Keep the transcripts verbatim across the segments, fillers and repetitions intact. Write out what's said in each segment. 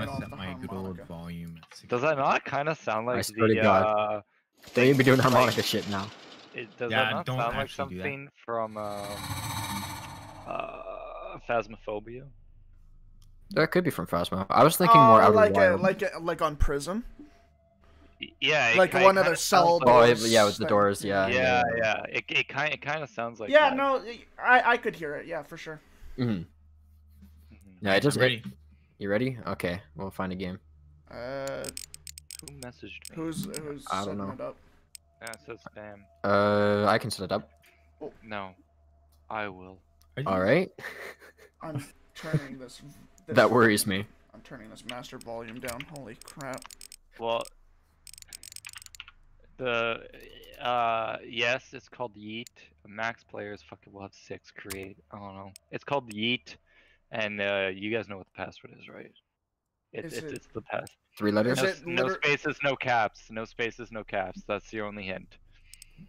I must set my good old volume. Does that not kind of sound like the, uh... Don't even be doing harmonica shit now. It, does yeah, that not don't sound like something from, um... Uh... Phasmophobia? That could be from Phasmo. I was thinking uh, more out like of a, like a, like on Prism? Yeah. Like one of their cell doors. Oh, yeah, with the doors, yeah. Yeah, yeah. yeah. It, it, kind, it kind of sounds like Yeah, that. no, it, I, I could hear it, yeah, for sure. Mm-hmm. Yeah, it just... I'm ready. It, you ready? Okay, we'll find a game. Uh... Who messaged me? Who's, who's I don't know. It up? Yeah, it says spam. Uh, I can set it up. Oh. No, I will. Alright. I'm turning this... This that worries me. I'm turning this master volume down. Holy crap. Well, the, uh, yes, it's called Yeet. Max players fucking will have six create. I don't know. It's called Yeet. And, uh, you guys know what the password is, right? It, is it, it... It's the pass. Three letters? No, no liter spaces, no caps. No spaces, no caps. That's your only hint.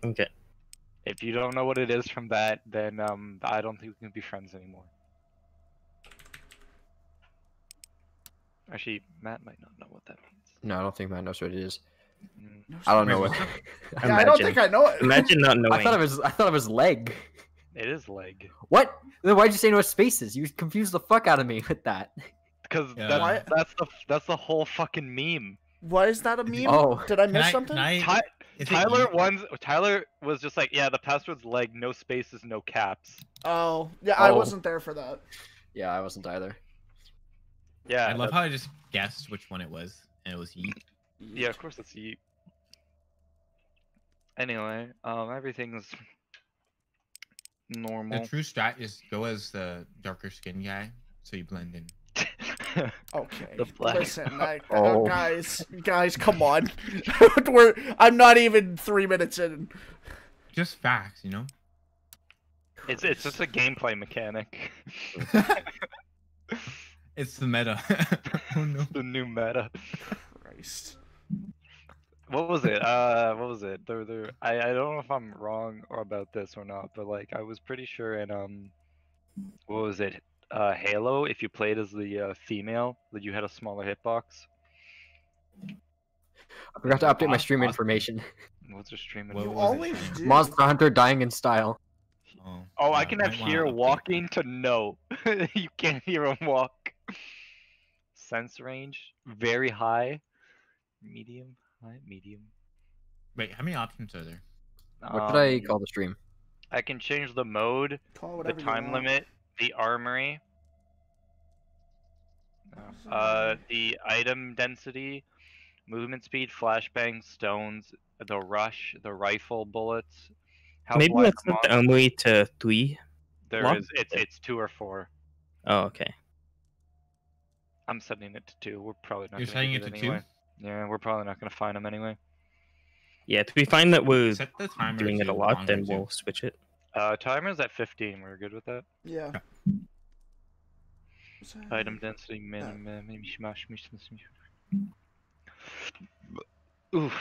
Okay. If you don't know what it is from that, then, um, I don't think we can be friends anymore. Actually, Matt might not know what that means. No, I don't think Matt knows what it is. No, I don't know what. yeah, I don't think I know it. Imagine not knowing. I thought it was. I thought it was leg. It is leg. What? Then why'd you say no spaces? You confused the fuck out of me with that. Because yeah. that, that's the that's the whole fucking meme. Why is that a meme? Oh, did I miss I, something? I, Ty Tyler one's Tyler was just like, yeah, the password's leg, no spaces, no caps. Oh, yeah, oh. I wasn't there for that. Yeah, I wasn't either. Yeah, I love that's... how I just guessed which one it was, and it was Yeet. Yeah, of course it's Yeet. Anyway, um, everything's normal. The true strat is go as the darker skin guy, so you blend in. okay. The black. Listen, I, oh. guys, guys, come on. We're, I'm not even three minutes in. Just facts, you know. It's it's just a gameplay mechanic. It's the meta. oh, no. The new meta. Christ. What was it? Uh, what was it? There, there. I, I don't know if I'm wrong or about this or not, but like I was pretty sure in um, what was it? Uh, Halo. If you played as the uh, female, that you had a smaller hitbox. I forgot to update my stream Monster information. What's your stream? What you always do. Monster Hunter dying in style. Oh, oh yeah, I can have here walking to no. you can't hear him walk. Sense range very high, medium, high, medium. Wait, how many options are there? What um, did I call the stream? I can change the mode, the time limit, the armory, oh, uh, the item density, movement speed, flashbang, stones, the rush, the rifle bullets. How Maybe let's put the armory to three. There long? is it's it's two or four. Oh, okay. I'm setting it to two. We're probably not. You're setting it to anyway. two. Yeah, we're probably not going to find them anyway. Yeah, if we find that we're Set the doing it a lot, then we'll switch it. Uh, timer's at fifteen. We're good with that. Yeah. Item density minimum. Maybe smash me. Oof.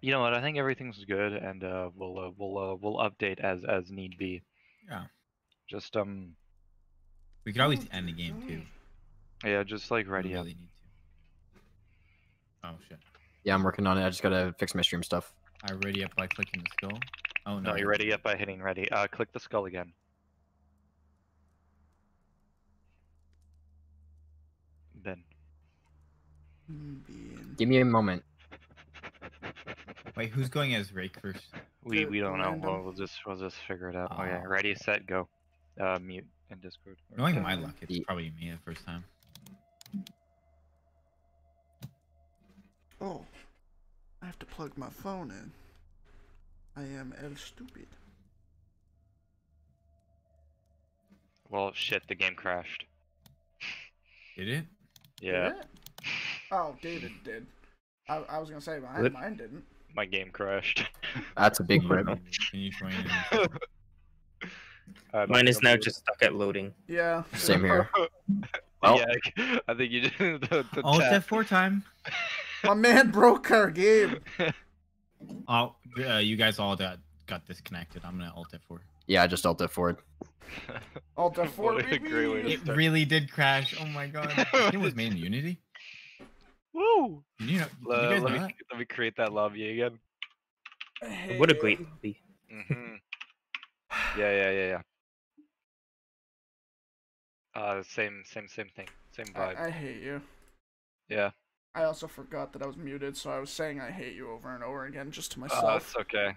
You know what? I think everything's good, and uh, we'll uh, we'll uh, we'll update as as need be. Yeah. Just um. We could always end the game too. Yeah, just like ready up. Really need to. Oh shit. Yeah, I'm working on it. I just gotta fix my stream stuff. I ready up by clicking the skull. Oh no. No, you're ready up by hitting ready. Uh, click the skull again. Ben. Give me a moment. Wait, who's going as Rake first? We we don't know. We'll, we'll just we'll just figure it out. Oh, okay, ready, set, go. Uh, mute. And Discord. Knowing my luck, it's Yeet. probably me the first time. Oh, I have to plug my phone in. I am El Stupid. Well, shit, the game crashed. Did it? Yeah. Did it? Oh, David did. I, I was gonna say mine, mine didn't. My game crashed. That's a big rip. Um, Mine is now just stuck at loading. Yeah. Same here. well, yeah, I think you just. The, the Alt F four time. My man broke our game. Oh, uh, you guys all got, got disconnected. I'm gonna Alt F four. Yeah, I just Alt F four. Ultra four It really did crash. Oh my god. It was made in Unity. Woo! You know, you uh, guys let, know me, let me create that lobby again. Hey. What a great lobby. Mm-hmm. Yeah, yeah, yeah, yeah. Uh, same, same, same thing. Same vibe. I, I hate you. Yeah. I also forgot that I was muted, so I was saying I hate you over and over again just to myself. Oh, that's okay.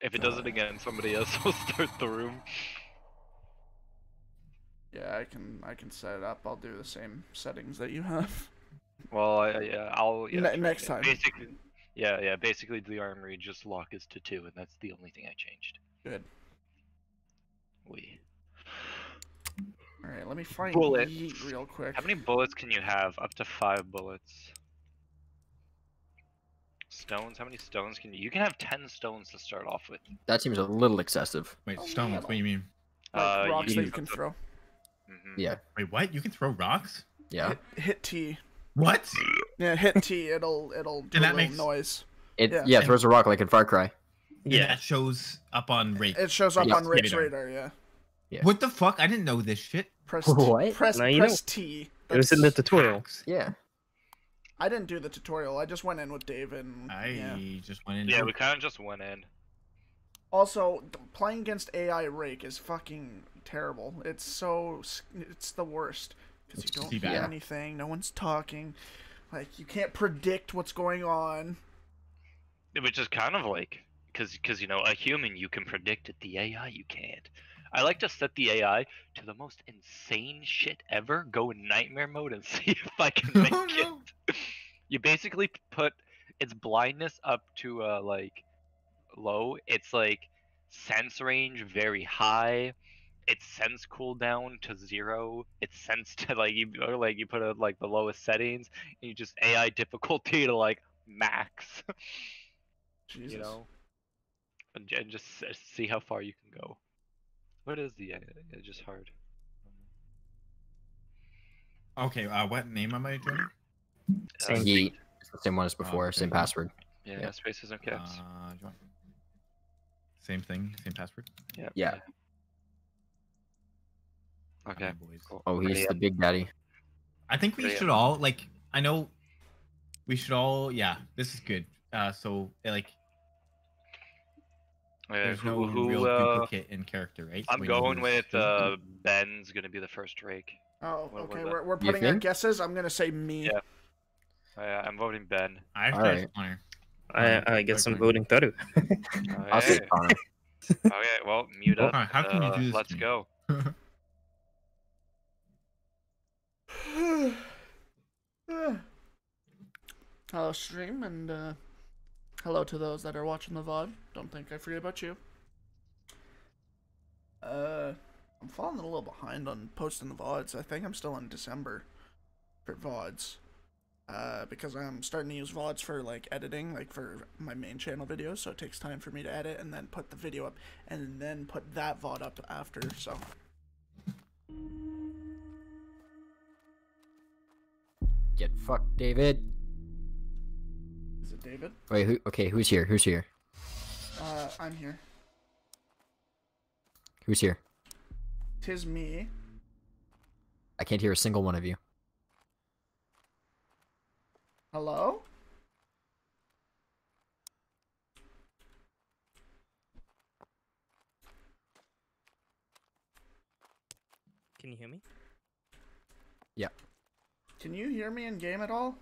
If it does it again, somebody else will start the room. Yeah, I can I can set it up. I'll do the same settings that you have. Well, I, yeah, I'll yeah, ne next time. Basically, yeah, yeah. Basically, the armory just lock is to two, and that's the only thing I changed. Good. We. All right, let me find Yeet real quick. How many bullets can you have? Up to five bullets. Stones? How many stones can you? You can have ten stones to start off with. That seems a little excessive. Wait, oh, stones? What do you mean? Uh, rocks you that you can throw. Mm-hmm. Yeah. Wait, what? You can throw rocks? Yeah. Hit, hit T. What? Yeah, hit T. It'll it'll do that a makes... noise. It yeah. yeah throws a rock like in Far Cry. Yeah, yeah. It shows up on Rake. It shows up yeah. on Rake's radar. radar. Yeah. Yeah. What the fuck? I didn't know this shit. Press what? T. Press, no, press T. That's... It was in the tutorial. Yeah. I didn't do the tutorial. I just went in with Dave and... I yeah. just went in. Yeah, we kind of just went in. Also, playing against A I Rake is fucking terrible. It's so... It's the worst. Because you don't hear yeah. anything. No one's talking. Like, you can't predict what's going on. Which is kind of like... Because, you know, a human you can predict it. The A I you can't. I like to set the A I to the most insane shit ever, go in nightmare mode and see if I can make it. You basically put its blindness up to uh, like low, it's like sense range very high, its sense cooldown to zero, its sense to like you or like you put it like the lowest settings, and you just A I difficulty to like max. Jesus. You know, and, and just see how far you can go. What is the? It's just hard. Okay. Uh, what name am I doing? Same uh, Yeet. It's the same one as before. Oh, okay. Same password. Yeah, yeah. Spaces and caps. Uh, do you want... Same thing. Same password. Yeah. Yeah. Okay. Cool. Oh, he's yeah. the big daddy. I think we yeah. should all like. I know. We should all. Yeah. This is good. Uh. So like. There's who, no who, real uh, duplicate in character, right? I'm we going with uh, Ben's gonna be the first Rake. Oh, what, okay. What we're, we're putting our guesses. I'm gonna say me. Yeah. I, uh, I'm voting Ben. I have right. I, I guess I'm voting Taru. I'll say Connor. Okay, well, mute up. How can you do this? Uh, let's go. Hello, stream, and. Uh... Hello to those that are watching the V O D. Don't think I forget about you. Uh, I'm falling a little behind on posting the V O Ds. I think I'm still in December for V O Ds. Uh, because I'm starting to use V O Ds for, like, editing, like, for my main channel videos. So it takes time for me to edit and then put the video up and then put that V O D up after, so... Get fucked, David. Is it David? Wait, who, okay, who's here? Who's here? Uh, I'm here. Who's here? Tis me. I can't hear a single one of you. Hello? Can you hear me? Yeah. Can you hear me in game at all?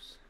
close. So close.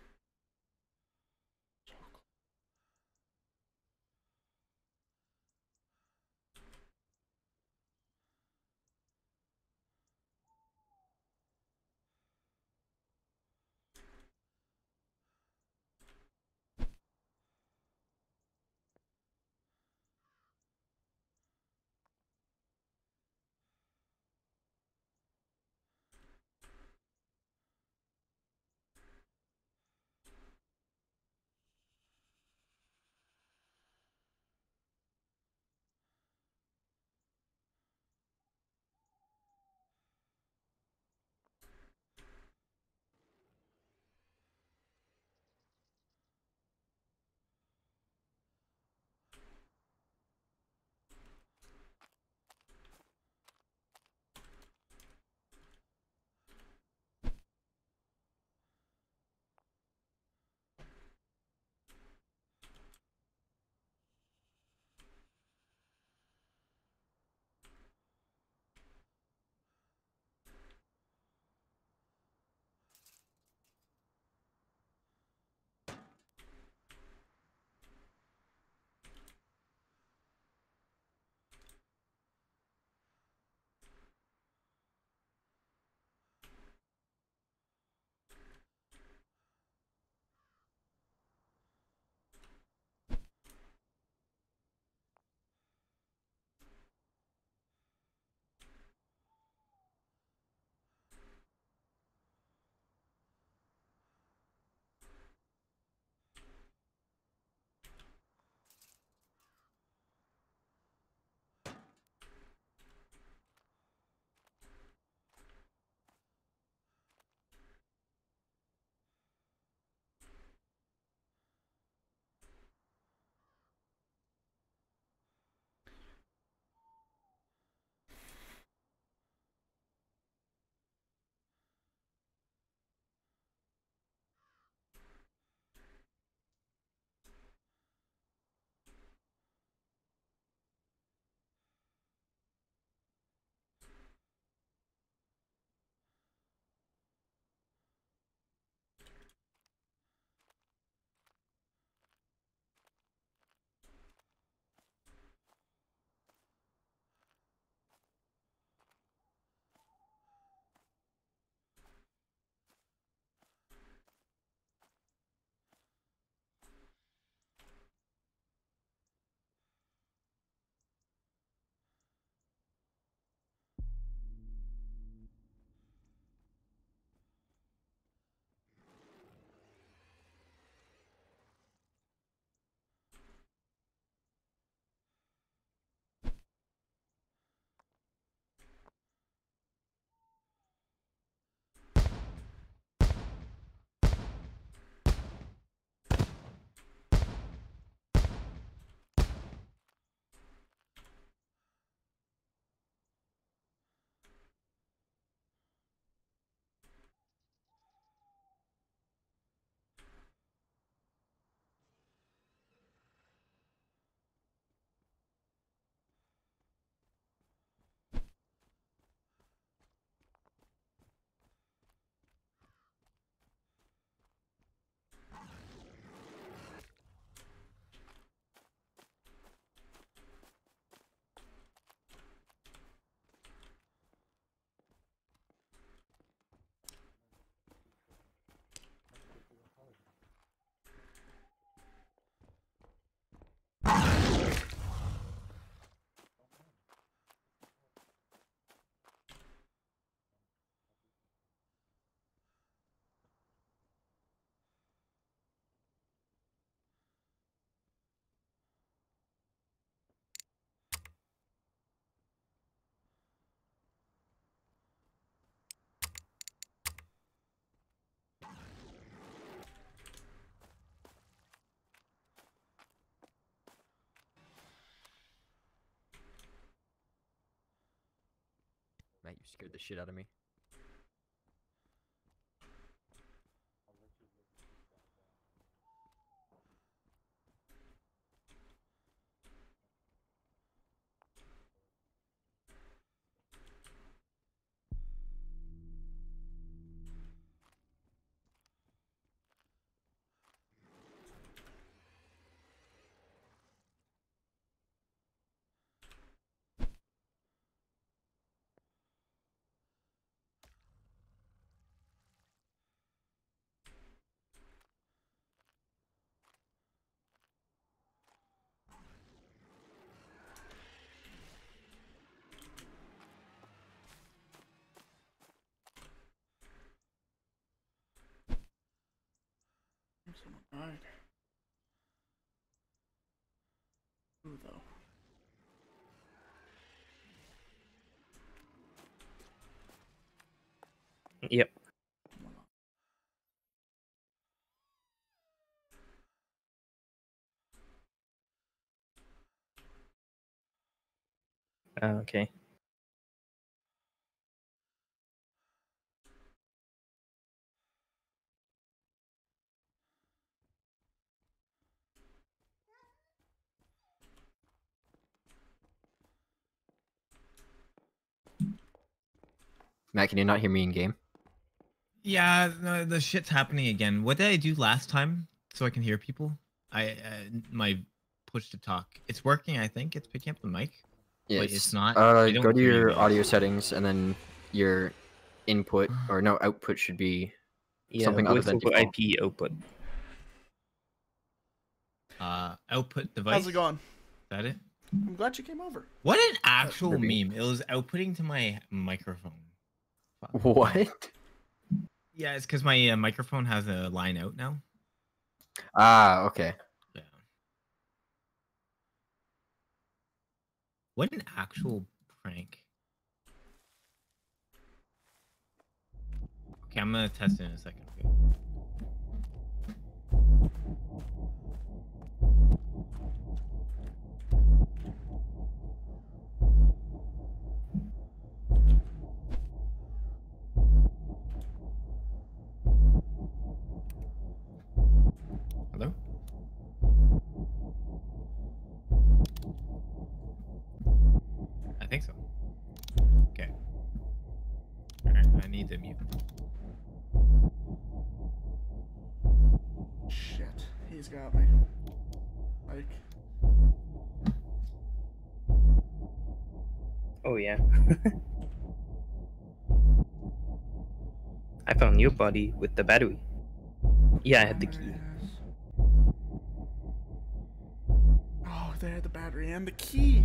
Matt, you scared the shit out of me. Yep. Oh, okay. Matt, can you not hear me in game? Yeah, no, the shit's happening again. What did I do last time so I can hear people? I uh, my push to talk. It's working, I think. It's picking up the mic. Yes. But it's not. Uh, go to your audio settings and then your input or no output should be yeah, something other than I P output. Uh, output device. How's it going? Is that it? I'm glad you came over. What an actual meme! It was outputting to my microphone. What? Yeah, it's because my uh, microphone has a line out now. Ah, okay. Yeah. What an actual prank. Okay, I'm gonna test it in a second. Hello? I think so. Okay. Alright, I need to mute. Shit, he's got me. Like. Oh yeah. I found your body with the battery. Yeah, I had the key. They had the battery and the key.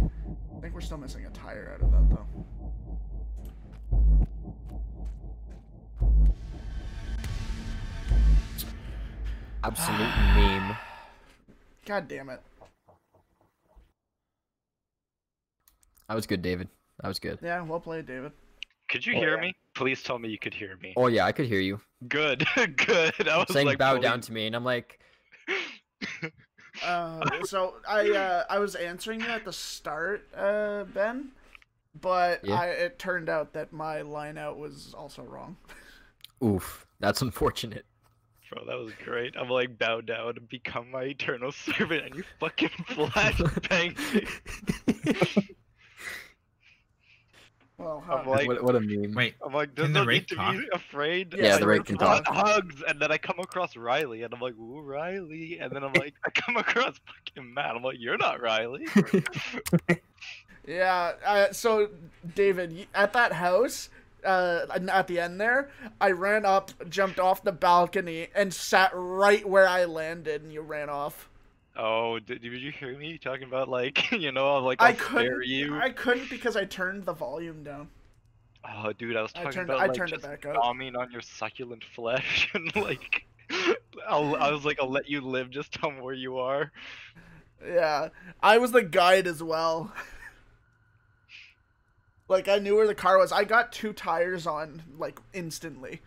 I think we're still missing a tire out of that, though. Absolute meme. God damn it. That was good, David. That was good. Yeah, well played, David. Could you oh, hear yeah. me? Please tell me you could hear me. Oh, yeah, I could hear you. Good, good. I was saying like, bow please. down to me, and I'm like... Uh, so I uh, I was answering you at the start, uh, Ben, but yeah. I, it turned out that my line out was also wrong. Oof, that's unfortunate. Bro, that was great. I'm like, bow down and become my eternal servant, and you fucking flashbang me. Well, I'm like, what, what a meme. Wait, I'm like, does the Rake talk? Be afraid? Yeah, like, the Rake can talk. Hugs, and then I come across Riley, and I'm like, ooh, Riley. And then I'm like, I come across fucking Matt. I'm like, you're not Riley. Yeah, uh, so, David, at that house, uh, at the end there, I ran up, jumped off the balcony, and sat right where I landed, and you ran off. Oh, did, did you hear me talking about, like, you know, like, I'll I couldn't, you. I couldn't because I turned the volume down. Oh, dude, I was talking I turned, about, I like, turned just it back up. Bombing on your succulent flesh and, like, I'll, I was like, I'll let you live, just tell me where you are. Yeah, I was the guide as well. Like, I knew where the car was. I got two tires on, like, instantly.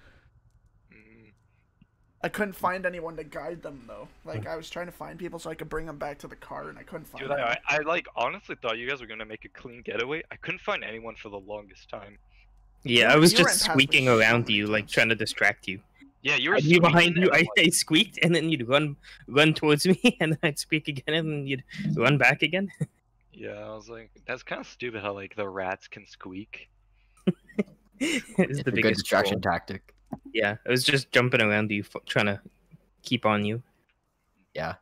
I couldn't find anyone to guide them, though. Like, I was trying to find people so I could bring them back to the car, and I couldn't find Dude, them. I, I, like, honestly thought you guys were going to make a clean getaway. I couldn't find anyone for the longest time. Yeah, I was you just squeaking around you, like, trying to distract you. Yeah, you were I'd be behind you. I, I squeaked, and then you'd run run towards me, and then I'd squeak again, and then you'd run back again. Yeah, I was like, that's kind of stupid how, like, the rats can squeak. It's, it's the a biggest distraction troll. tactic. Yeah, I was just jumping around you, trying to keep on you. Yeah.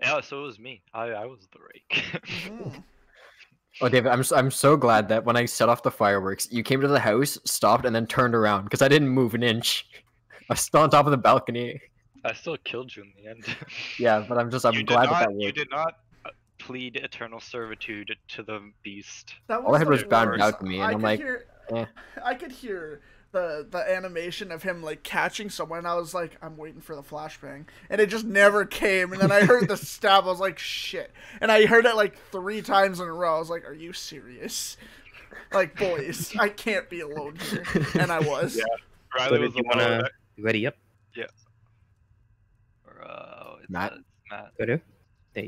Yeah, so it was me. I I was the Rake. Oh. Oh, David, I'm so, I'm so glad that when I set off the fireworks, you came to the house, stopped, and then turned around because I didn't move an inch. I was still on top of the balcony. I still killed you in the end. Yeah, but I'm just I'm you glad not, that that worked. You did not plead eternal servitude to the beast. That was All I had was bound out to me, and I I'm like. Hear... Yeah. I could hear the the animation of him like catching someone, and I was like, I'm waiting for the flashbang, and it just never came. And then I heard the stab. I was like, shit. And I heard it like three times in a row. I was like, are you serious? Like, boys, I can't be alone here. And I was. Yeah. Riley so was you wanna... Right? Ready up? Yeah. Bro, it's Matt? Matt. There you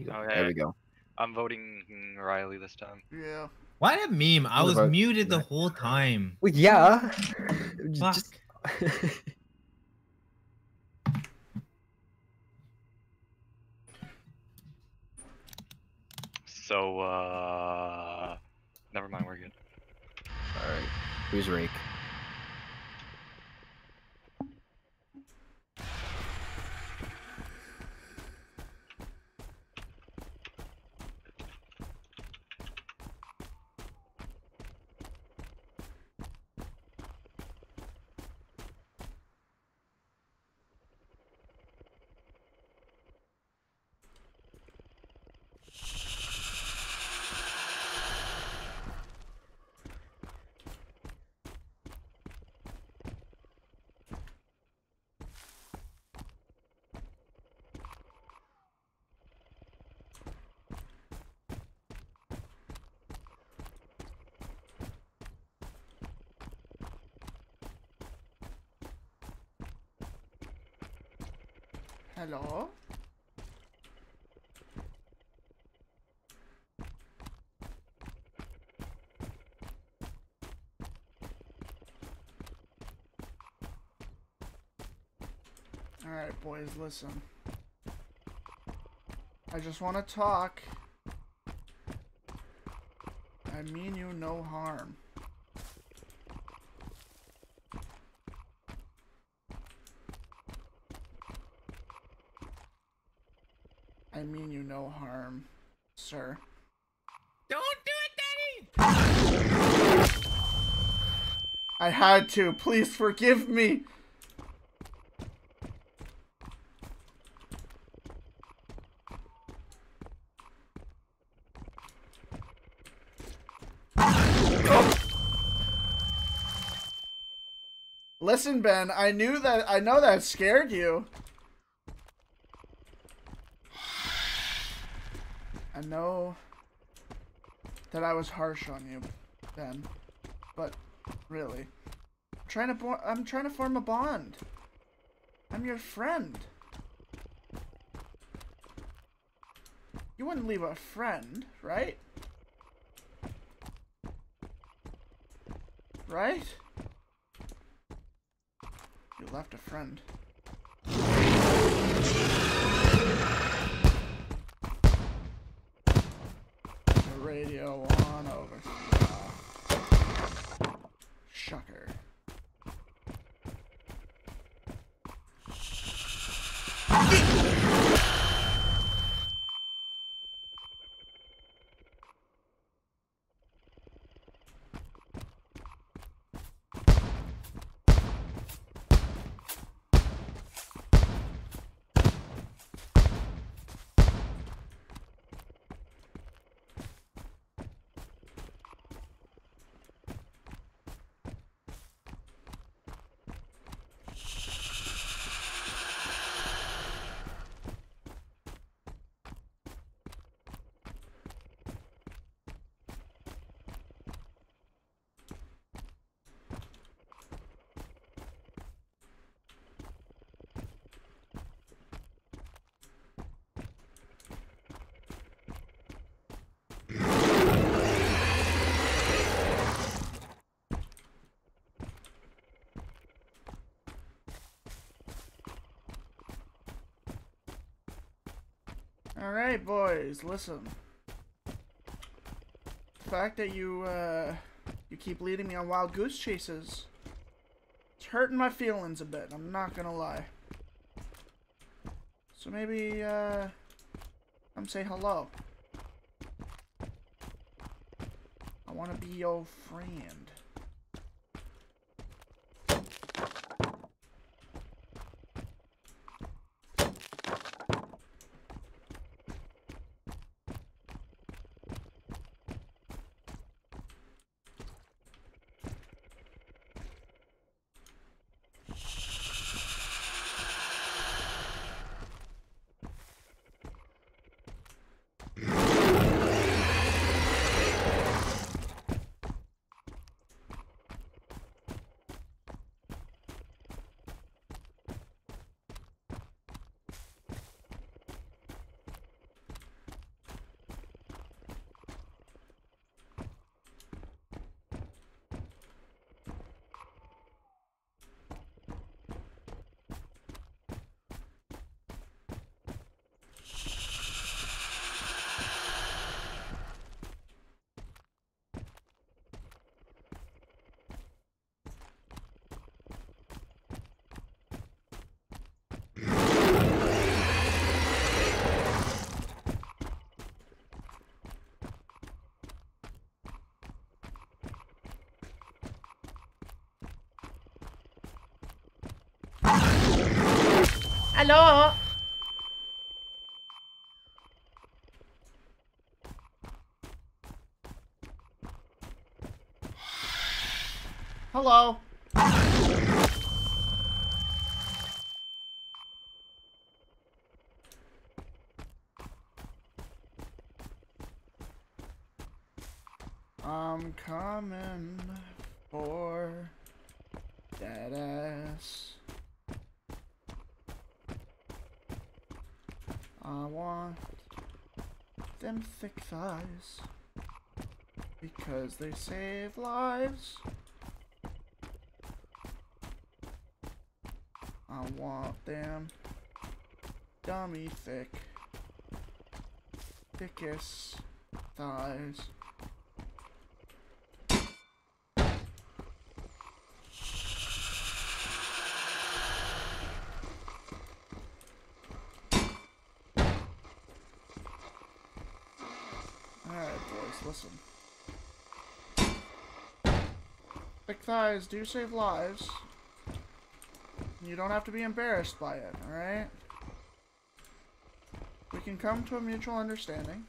go. Okay. There we go. I'm voting Riley this time. Yeah. Why that meme? I was muted the whole time. Well, yeah. Fuck. Just... So, uh... never mind, we're good. Alright. Who's Rake? Hello? Alright, boys, listen. I just want to talk. I mean you no harm. I mean you no harm, sir. Don't do it, Daddy! I had to. Please forgive me. Oh. Listen, Ben, I knew that I know that scared you. I know that I was harsh on you, Ben, but really, I'm trying to I'm trying to form a bond. I'm your friend. You wouldn't leave a friend, right? Right? You left a friend. Radio on over. Uh, Shocker. Alright, boys, listen. The fact that you, uh, you keep leading me on wild goose chases, it's hurting my feelings a bit, I'm not gonna lie. So maybe, uh, come say hello. I wanna be your friend. Hallo? Hello. I'm coming for that ass. I want them thick thighs because they save lives. I want them dummy thick, thickest thighs. Listen. Thick thighs do save lives. You don't have to be embarrassed by it, alright? We can come to a mutual understanding.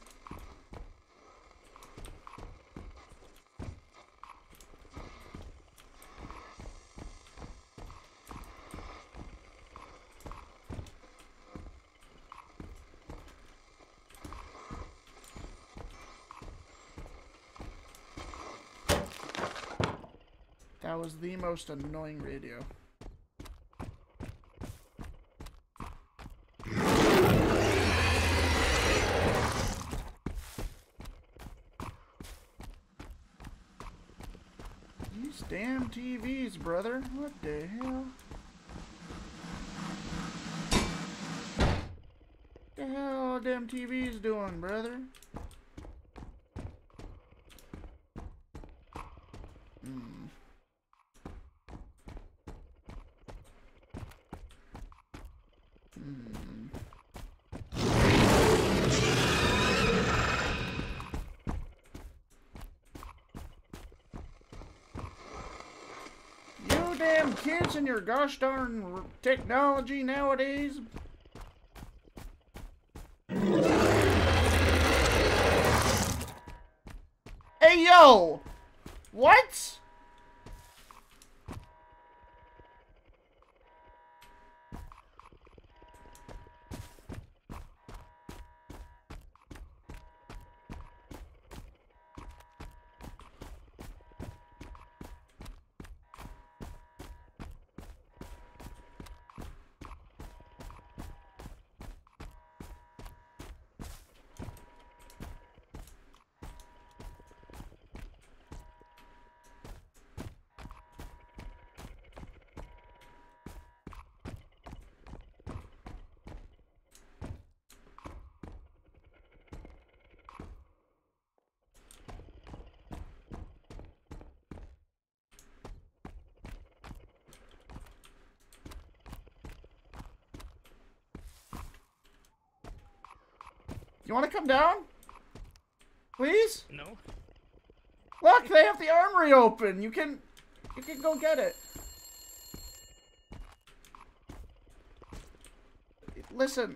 That was the most annoying radio. These damn T Vs, brother. What the hell? What the hell are damn T Vs doing, brother? Damn kids and your gosh darn technology nowadays. Hey yo, what? You want to come down? Please? No. Look, they have the armory open. You can you can go get it. Listen.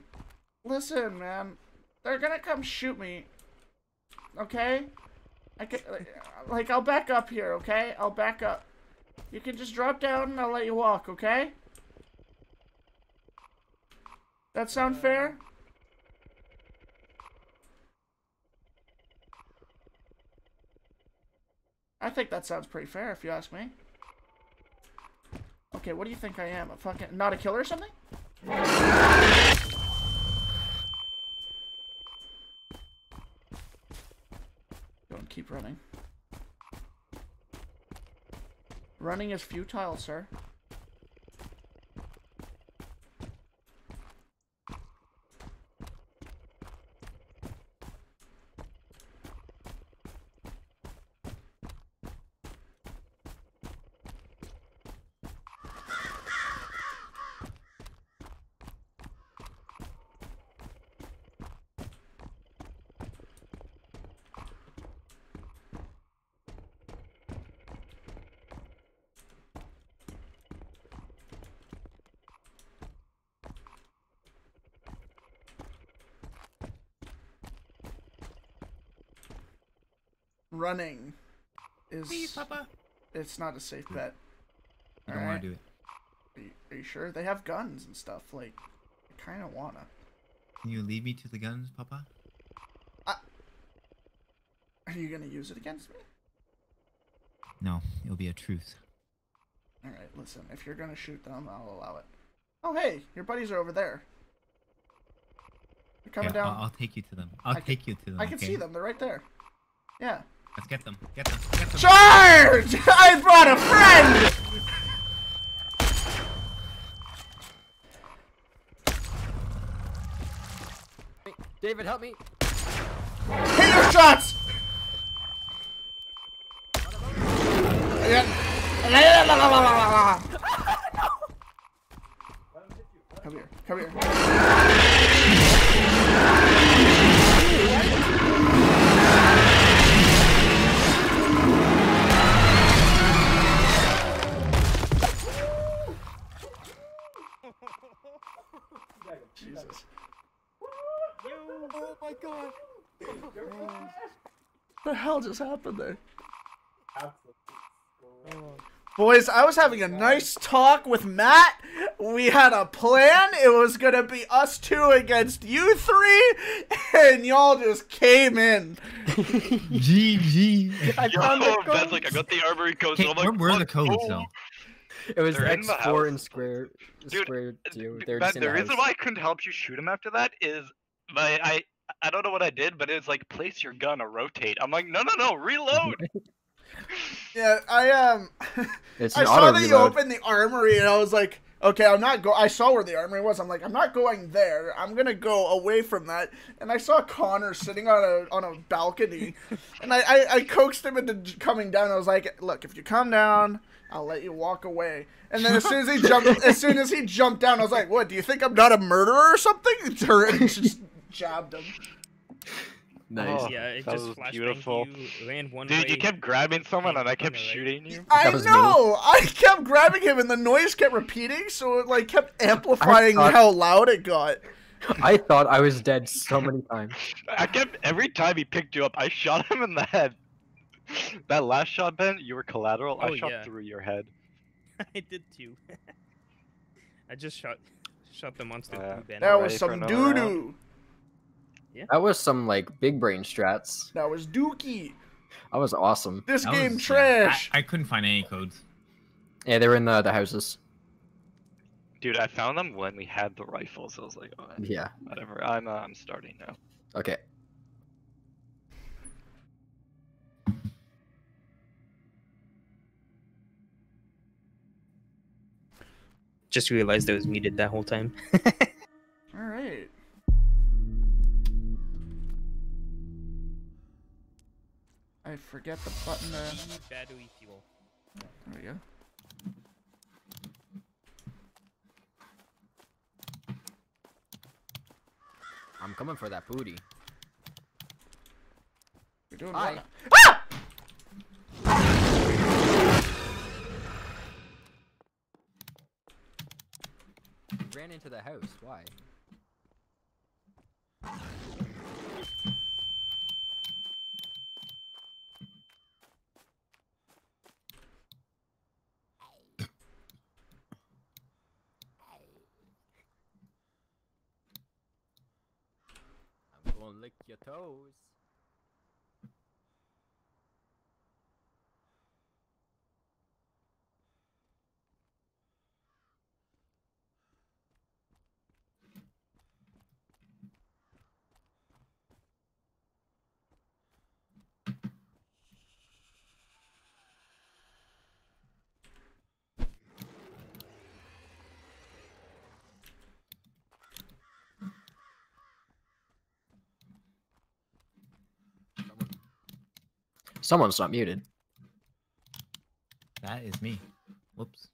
Listen, man. They're going to come shoot me. Okay? I can, like I'll back up here, okay? I'll back up. You can just drop down and I'll let you walk, okay? That sound uh... fair? I think that sounds pretty fair, if you ask me. Okay, what do you think I am? A fucking... not a killer or something? Don't keep running. Running is futile, sir. running is... Please, Papa. It's not a safe bet. I don't right. want to do it. Are you, are you sure? They have guns and stuff. Like, I kind of want to. Can you lead me to the guns, Papa? Uh, are you going to use it against me? No, it'll be a truce. Alright, listen. If you're going to shoot them, I'll allow it. Oh, hey! Your buddies are over there. They're coming yeah, down. I'll, I'll take you to them. I'll I take can, you to them. I can okay. see them. They're right there. Yeah. Let's get them. Get them. Get them. Charge! I brought a friend! David, help me! Hit your shots! Come here, come here. Jesus. Oh my god! What the hell just happened there? Boys, I was having a nice talk with Matt. We had a plan. It was gonna be us two against you three, and y'all just came in. G G. I found the codes. That's like, I got the armory codes. Hey, where were the codes though? It was X four and square, dude, square two. They're just in the house. The reason why I couldn't help you shoot him after that is my I I don't know what I did, but it was like place your gun or rotate. I'm like, no no no, reload. Yeah, I um, it's I saw that reload. You opened the armory, and I was like, okay, I'm not go. I saw where the armory was. I'm like, I'm not going there. I'm gonna go away from that. And I saw Connor sitting on a on a balcony, and I, I I coaxed him into coming down. I was like, look, if you come down, I'll let you walk away. And then as soon as he jumped, as soon as he jumped down, I was like, what? Do you think I'm not a murderer or something? And just jabbed him. Nice. Oh, yeah, it that just was beautiful. You, land one Dude, way, you kept grabbing someone and I kept shooting you. I know! I kept grabbing him and the noise kept repeating, so it like kept amplifying thought, how loud it got. I thought I was dead so many times. I kept every time he picked you up, I shot him in the head. That last shot, Ben, you were collateral. Oh, I shot yeah. through your head. I did too. I just shot shot the monster uh, through Ben. That was some doo-doo. Yeah. That was some like big brain strats. That was dookie. That was awesome. This that game was, trash. I, I couldn't find any codes. Yeah, they were in the the houses. Dude, I found them when we had the rifles. I was like, oh, yeah, whatever. I'm uh, I'm starting now. Okay. Just realized I was muted that whole time. All right. I forget the button there. Battery fuel. There we go. I'm coming for that booty. You're doing Hi. Well. Ah! You ran into the house. Why? Lick your toes. Someone's not muted. That is me. Whoops.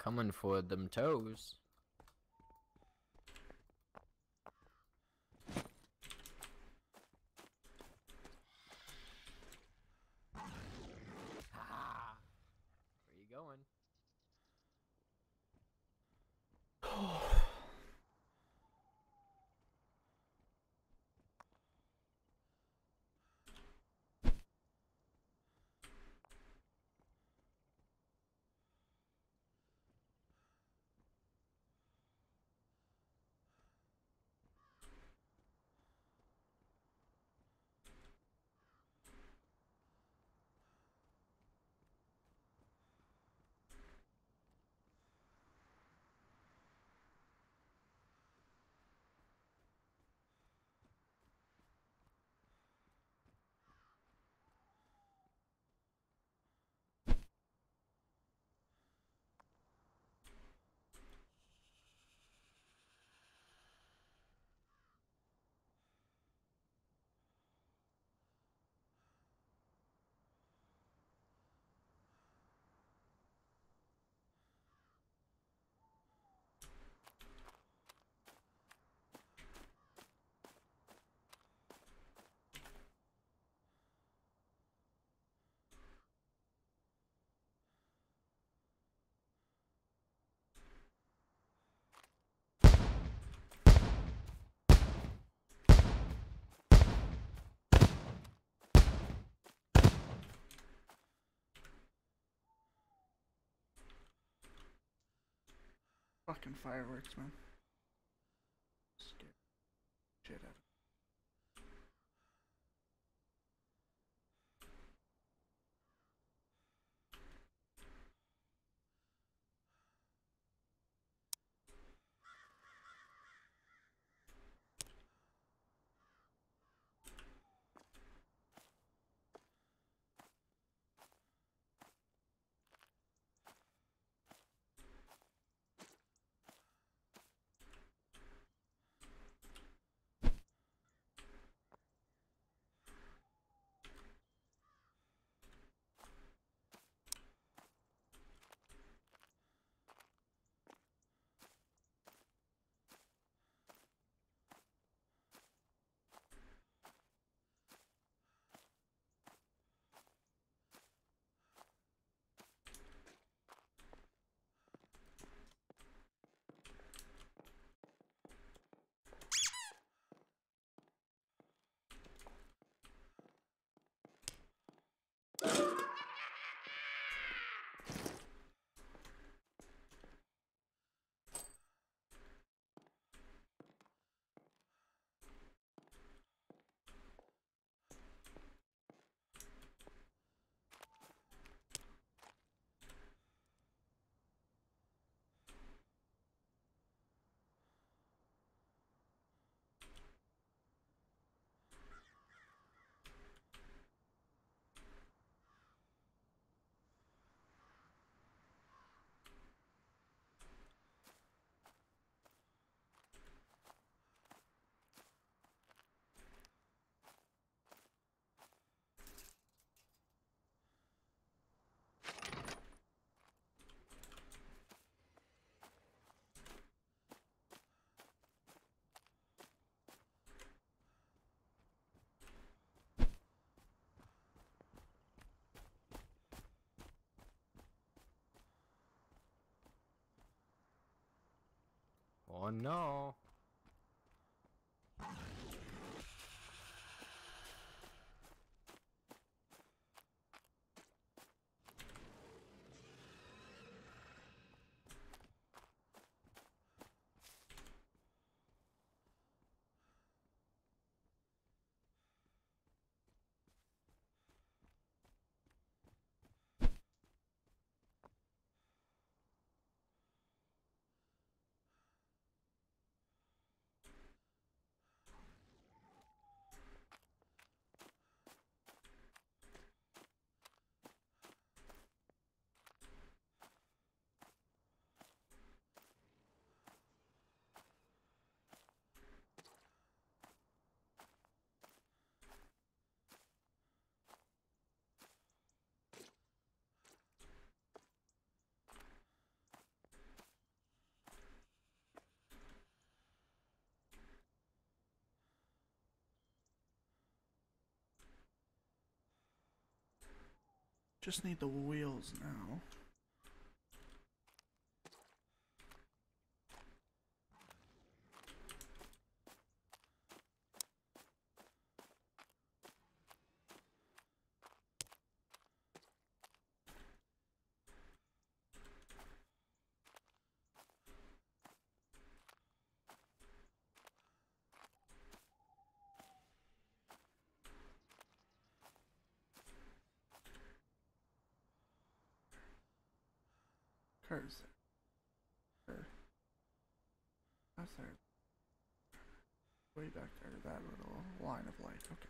coming for them toes. Where you going? Fucking fireworks, man. Scared shit out of me. Oh no. Just need the wheels now. Cars. That's there. Way back there, that little line of light. Okay.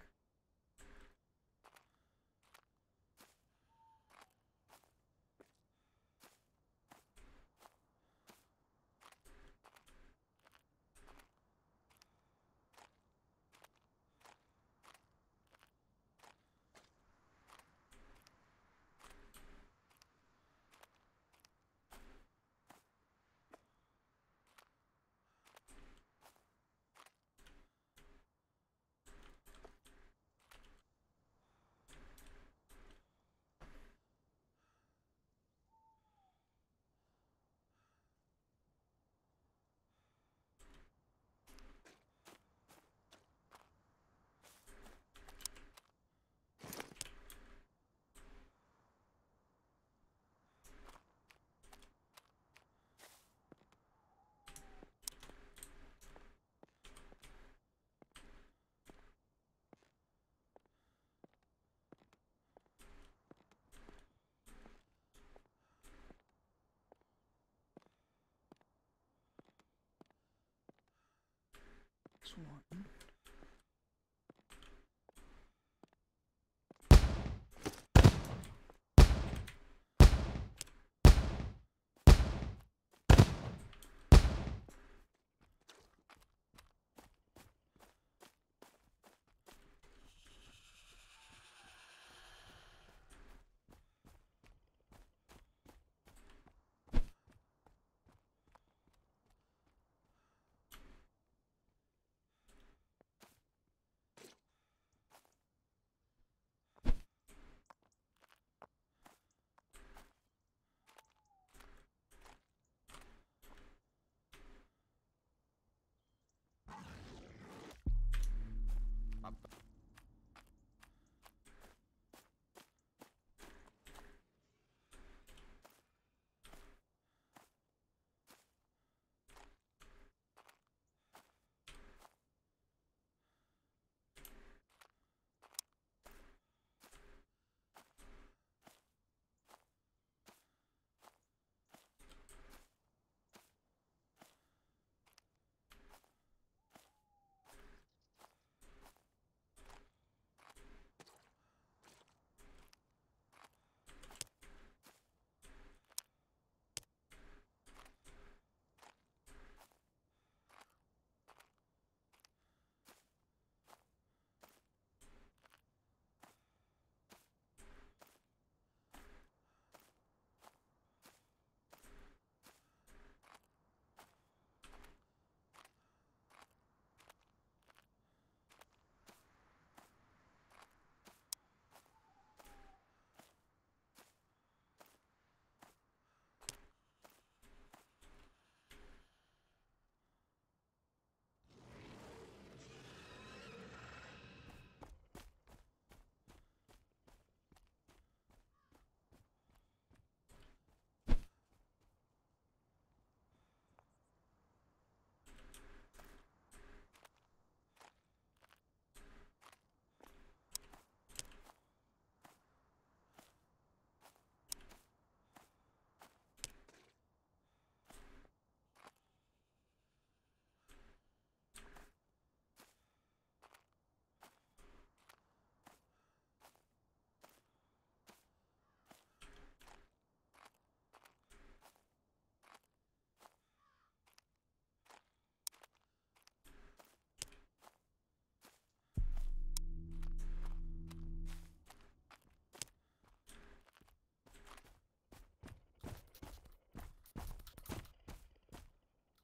One.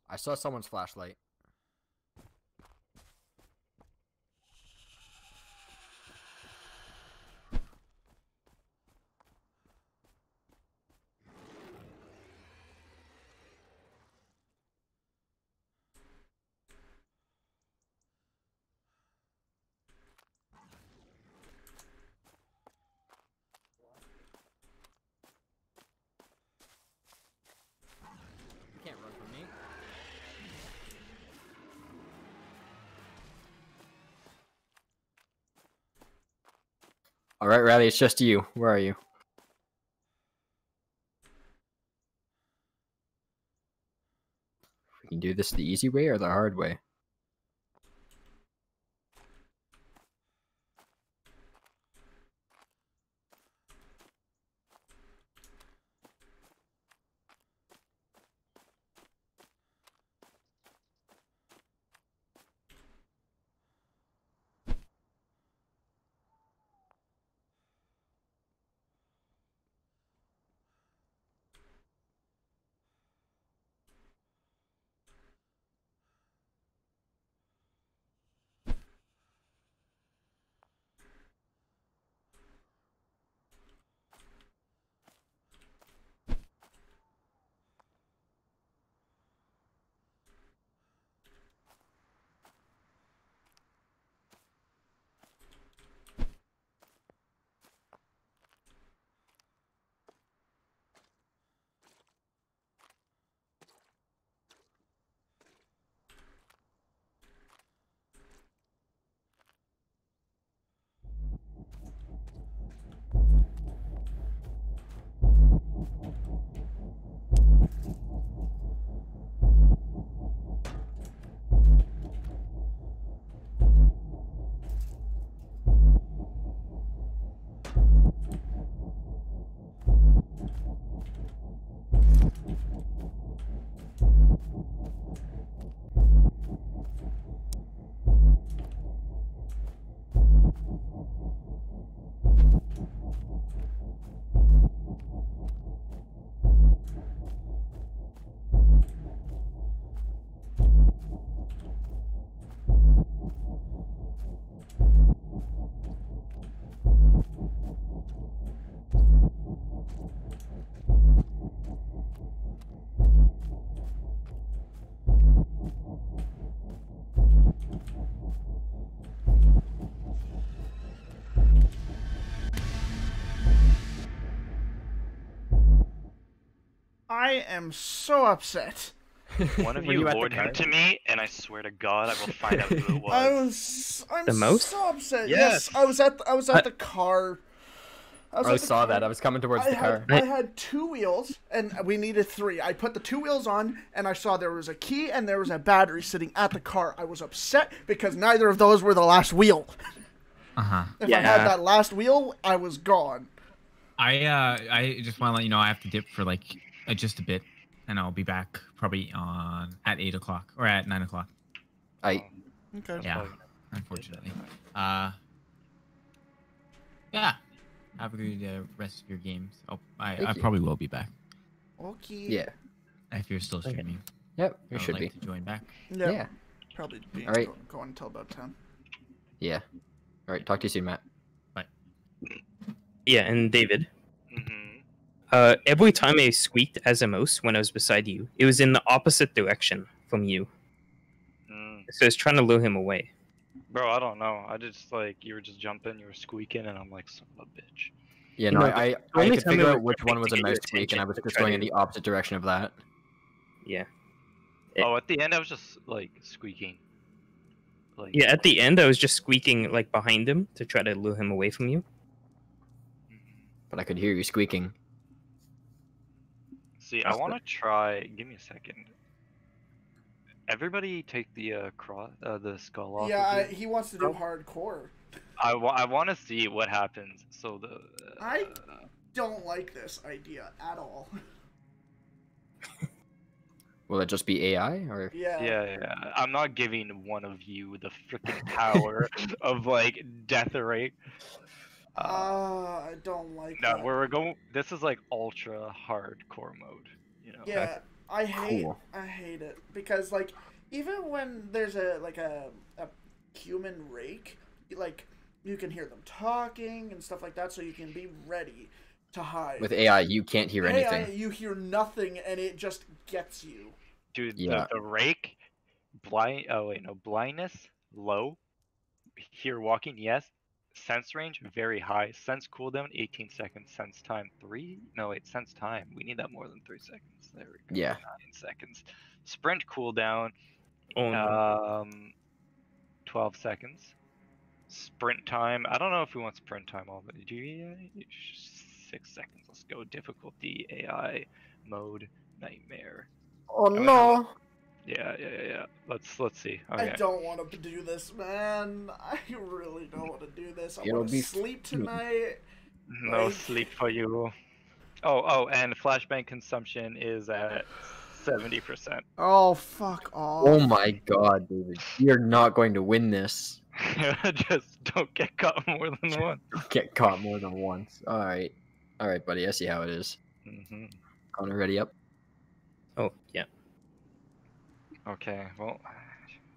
I saw someone's flashlight. All right, Riley, it's just you. Where are you? We can do this the easy way or the hard way. I am so upset. One of you, you lured him to me, and I swear to God, I will find out who it was. I was I'm the most? so upset. Yes. yes, I was at the, I was at I, the car. I was oh, saw car. that. I was coming towards I the had, car. I had two wheels, and we needed three. I put the two wheels on, and I saw there was a key and there was a battery sitting at the car. I was upset because neither of those were the last wheel. Uh huh. If yeah. I had that last wheel, I was gone. I uh, I just want to let you know I have to dip for like. Uh, just a bit, and I'll be back probably on at eight o'clock or at nine o'clock. I okay. Yeah, unfortunately. Uh, yeah. Have a good uh, rest of your games. Oh, I, I probably will be back. Okay. Yeah. If you're still streaming. Okay. Yep. You should like be. To join back. Yep. Yeah. Probably. Be All right. Going until about ten. Yeah. All right. Talk to you soon, Matt. Bye. Yeah, and David. Mm-hmm. Uh, every time I squeaked as a mouse when I was beside you, it was in the opposite direction from you. Mm. So I was trying to lure him away. Bro, I don't know. I just, like, you were just jumping, you were squeaking, and I'm like, son of a bitch. Yeah, no, you know, I, I, I could figure out which one was a mouse squeak, and I was just going in the opposite direction of that. Yeah. Oh, at the end, I was just, like, squeaking. Like, yeah, at the end, I was just squeaking, like, behind him to try to lure him away from you. But I could hear you squeaking. See, I want to try. Give me a second. Everybody, take the uh, cross, uh, the skull off. Yeah, I, he wants to do oh. hardcore. I, wa I want to see what happens. So the. Uh, I don't like this idea at all. Will it just be A I or? Yeah. Yeah, yeah. I'm not giving one of you the freaking power of like death rate. Uh, uh, I don't like no, that. No, we're going. This is like ultra hardcore mode. You know. Yeah, I hate. Cool. I hate it because like even when there's a like a a human rake, like you can hear them talking and stuff like that, so you can be ready to hide. With A I, you can't hear anything. A I, you hear nothing, and it just gets you. Dude, yeah. the, the rake, blind. Oh wait, no, blindness low. Hear walking, yes. Sense range very high. Sense cooldown eighteen seconds. Sense time three. No wait, sense time. We need that more than three seconds. There we go. Yeah. Nine seconds. Sprint cooldown. Oh, no. Um, twelve seconds. Sprint time. I don't know if we want sprint time all the do you six seconds. Let's go difficulty A I mode nightmare. Oh no. Know. Yeah, yeah, yeah. Let's let's see. Okay. I don't want to do this, man. I really don't want to do this. I It'll want to be... sleep tonight. No like... sleep for you. Oh, oh, and flashbang consumption is at seventy percent. Oh, fuck off. Oh my god, David. You're not going to win this. Just don't get caught more than once. Get caught more than once. Alright. Alright, buddy. I see how it is. Mm-hmm. Connor, ready up? Oh, yeah. Okay, well,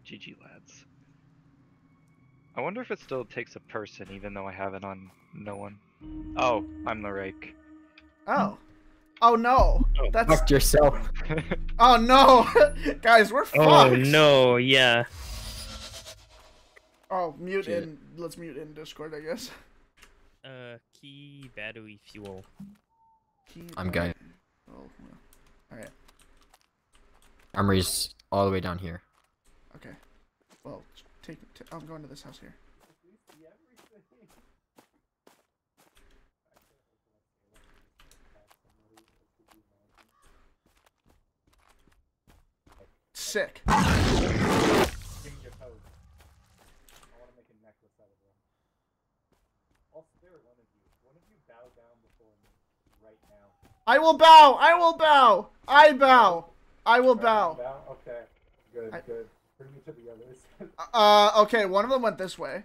G G, lads. I wonder if it still takes a person, even though I have it on no one. Oh, I'm the Rake. Oh. Oh no. Oh, that's... Fuck yourself. Oh no. Guys, we're fucked. Oh no, yeah. Oh, mute Shit. in. Let's mute in Discord, I guess. Uh, key battery fuel. Key I'm guy. Oh, yeah. Alright. Armory's all the way down here. Okay. Well, take. T I'm going to this house here. Sick. I will bow. I will bow. I bow. I will bow. bow. Okay. Good. I... Good. Bring me to the others. uh. Okay. One of them went this way.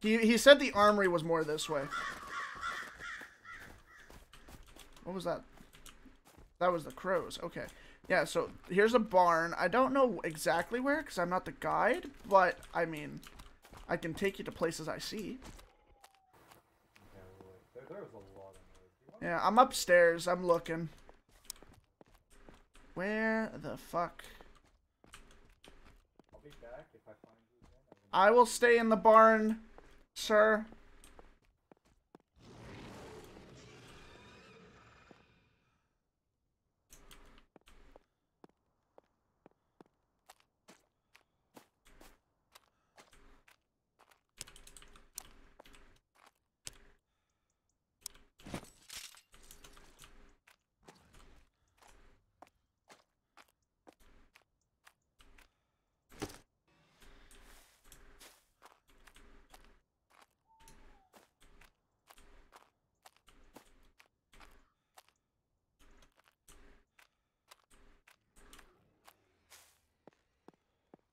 He he said the armory was more this way. What was that? That was the crows. Okay. Yeah, so here's a barn. I don't know exactly where because I'm not the guide, but I mean, I can take you to places I see. Yeah, I'm upstairs. I'm looking. Where the fuck? I'll be back if I find you again. I will stay in the barn, sir.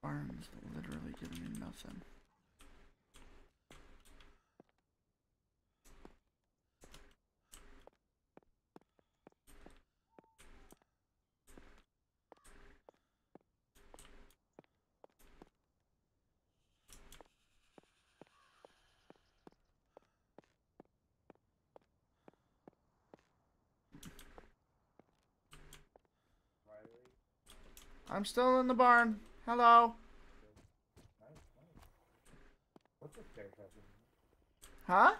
Barn's literally giving me nothing. I'm still in the barn. Hello. Huh?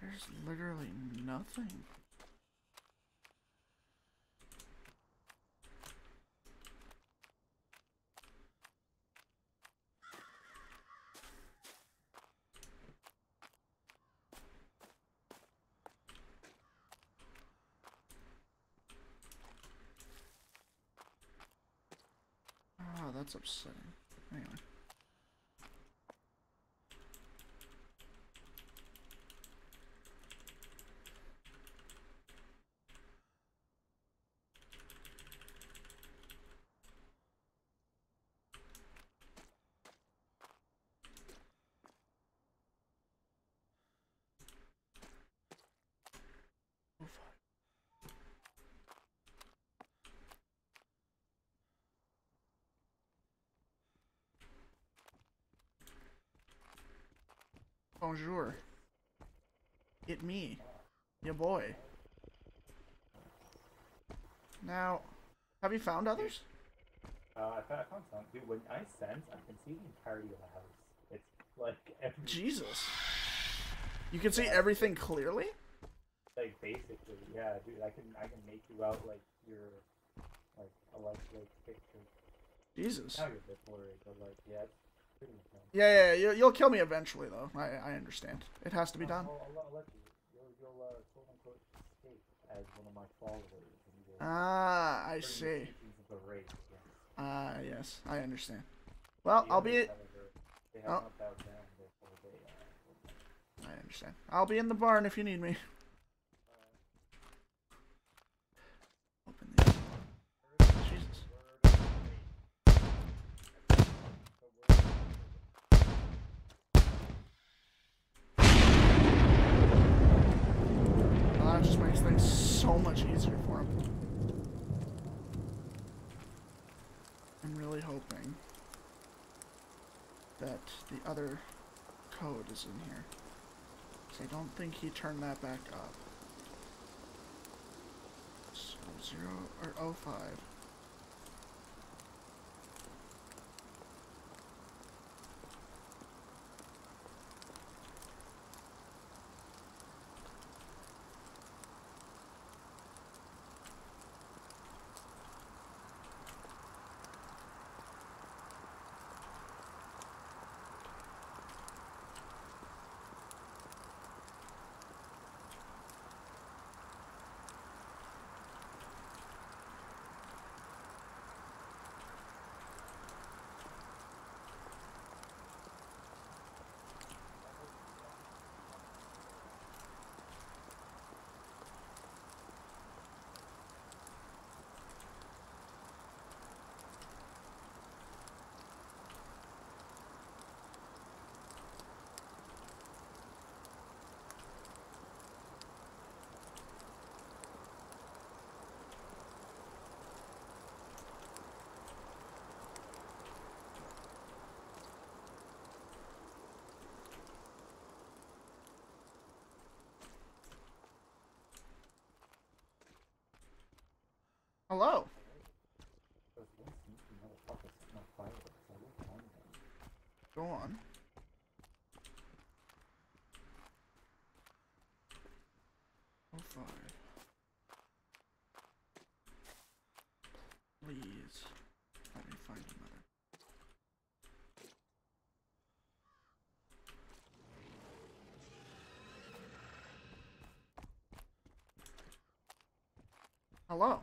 There's literally nothing. Oh, that's upsetting. Anyway. Bonjour. It me. Your boy. Now, have you found others? Uh, I found some. Dude, when I sense, I can see the entirety of the house. It's like every... Jesus. You can see everything clearly? Like, basically, yeah, dude. I can I can make you out like your like a like picture. Jesus. Now you're a bit blurry, but like, yeah. It's pretty much done. Yeah, yeah, you'll kill me eventually, though. I I understand. It has to be done. I'll, I'll, I'll let you. You'll, you'll uh, quote unquote escape as one of my followers. Ah, I see. Ah, yes, I understand. Well, I'll be. Oh. I understand. I'll be in the barn if you need me. Open the door. Jesus. Well, that just makes things so much easier for him. I'm really hoping that the other code is in here. I don't think he turned that back up. So zero or oh five. Hello. Go on. Oh, fine. Please let me find another. Hello.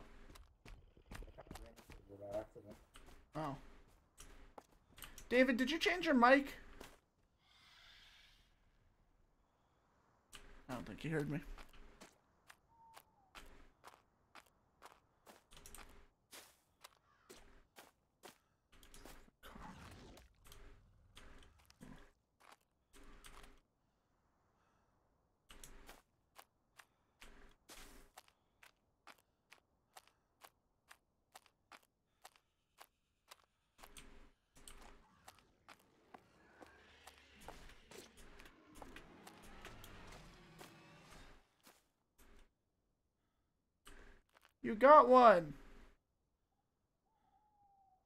Oh. David, did you change your mic? I don't think you heard me. You got one!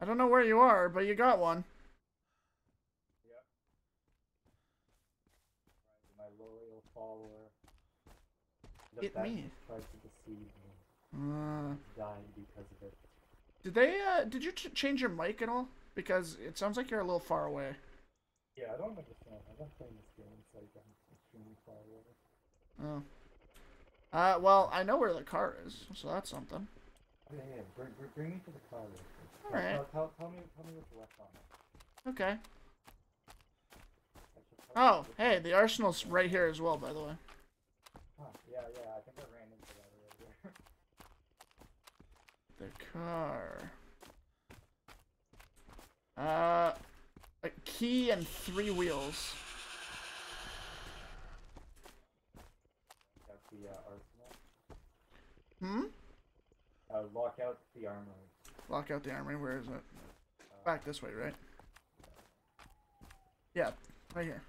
I don't know where you are, but you got one. Yep. My loyal follower. Hit me. Tried to deceive me. Uh, Died because of it. Did they, uh, did you ch change your mic at all? Because it sounds like you're a little far away. Yeah, I don't understand. I'm not playing this game, it's like I'm extremely far away. Oh. Uh, well, I know where the car is, so that's something. Yeah, yeah, bring, bring me to the car. Alright. Tell, tell, tell me, tell me what's left on it. Okay. Oh, hey, the arsenal's right here as well, by the way. Huh, yeah, yeah, I think I ran into that already. The car. Uh, a key and three wheels. The, uh, arsenal. Hmm? Uh, lock out the armory. Lock out the armory, where is it? Uh, Back this way, right? Yeah, right here.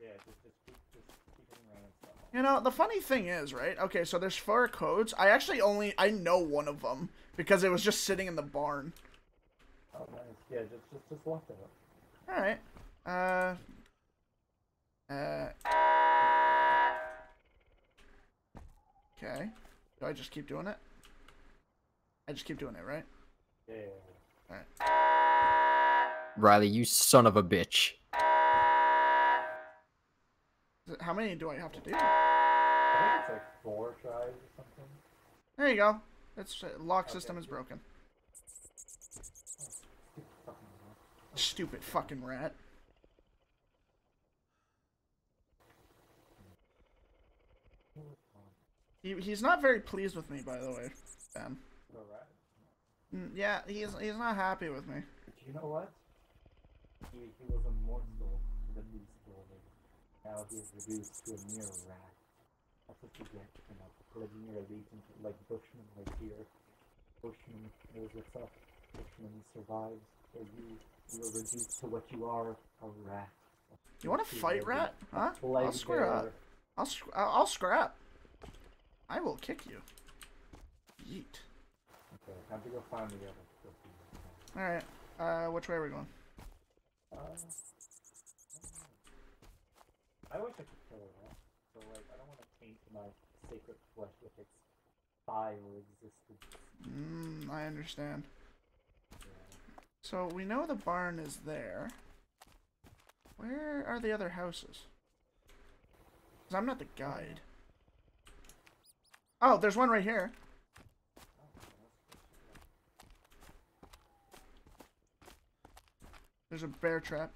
Yeah, just, just, keep, just keep it around. You know, the funny thing is, right? Okay, so there's four codes. I actually only... I know one of them. Because it was just sitting in the barn. Oh, nice. Yeah, just, just, just left it up. Alright. Uh... Uh... Okay. Do I just keep doing it? I just keep doing it, right? Yeah. Alright. Riley, you son of a bitch. How many do I have to do? I think it's like four tries or something. There you go. It's lock system is broken. Stupid fucking rat. He he's not very pleased with me, by the way, Sam. Mm, yeah, he's he's not happy with me. You know what? He he was a morsel to the beast. Now he is reduced to a mere rat. That's what you get, you know, living your allegiance like Bushmen, like here. Bushmen knows what's up. Bushmen survives. Or you, you are reduced to what you are, a rat. You want to fight, rat? Huh? I'll square up. I'll, I'll scrap. I will kick you. Yeet. Okay, time to go find the other. Alright, uh, which way are we going? Uh... I wish I could kill a rat, but like, I don't want to taint my sacred flesh with its vile existence. Mmm, I understand. Yeah. So, we know the barn is there. Where are the other houses? Because I'm not the guide. Oh, there's one right here. There's a bear trap.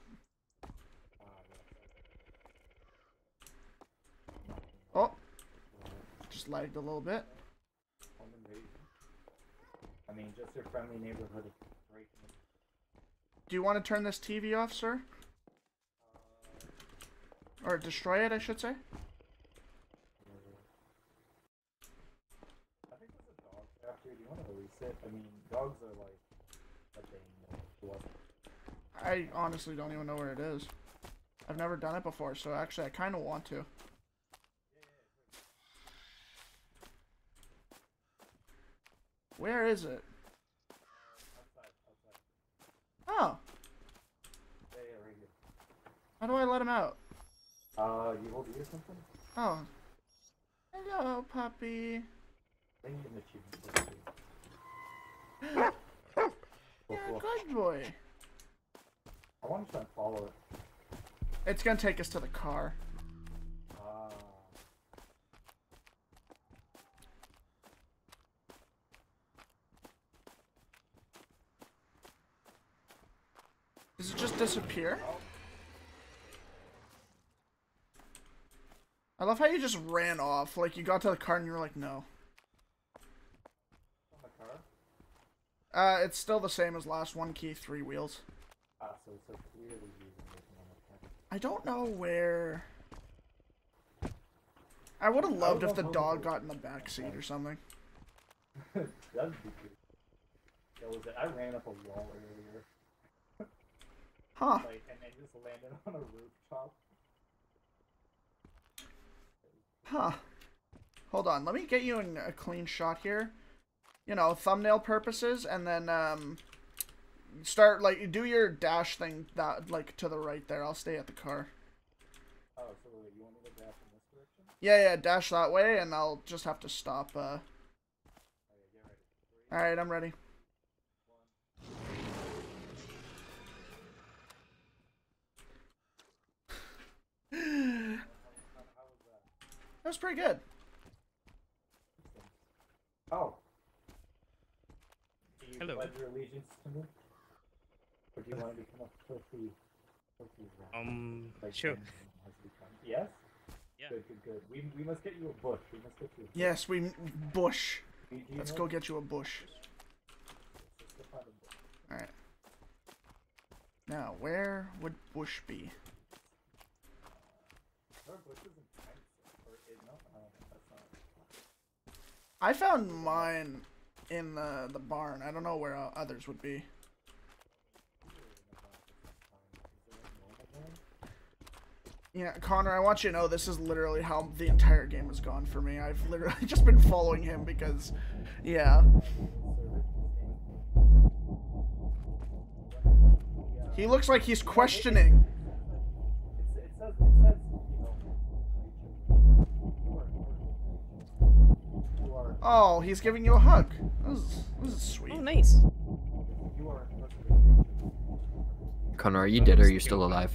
Oh, just lagged a little bit. I mean, just your friendly neighborhood. Do you want to turn this T V off, sir? Uh, or destroy it, I should say. I think there's a dog after. Do you want to release it? I mean, dogs are like a thing. Blood. I honestly don't even know where it is. I've never done it before, so actually, I kind of want to. Where is it? Outside, outside. Oh. Yeah, yeah, right here. How do I let him out? Uh, you hold it or something? Oh. Hello, puppy. I think it's an achievement. You're a good boy. I want to try and follow it. It's gonna take us to the car. Does it just disappear? I love how you just ran off. Like, you got to the car and you were like, no. Uh, it's still the same as last one key, three wheels. I don't know where... I would have loved if the dog got in the back seat or something. That was it. I ran up a wall earlier. Huh. Like, and they just landed on a rooftop. Huh. Hold on, let me get you in a clean shot here. You know, thumbnail purposes, and then, um... start, like, do your dash thing, that like, to the right there. I'll stay at the car. Oh, so wait, you want me to dash in this direction? Yeah, yeah, dash that way, and I'll just have to stop, uh... Alright, I'm ready. That was pretty good. Oh. Do you Hello. pledge your allegiance to me? Or do you want to become a filthy, filthy rat? Um, like sure. Yes? Yeah. Good, good, good. We, we must get you a bush. We must get you a bush. Yes, we... bush. Do you, do you Let's know? go get you a bush. bush. Alright. Now, where would bush be? Uh, I found mine in the, the barn. I don't know where others would be. Yeah, Connor, I want you to know this is literally how the entire game has gone for me. I've literally just been following him because, yeah. He looks like he's questioning. Oh, he's giving you a hug. This is, this is sweet. Oh, nice. Connor, are you dead or are you still alive?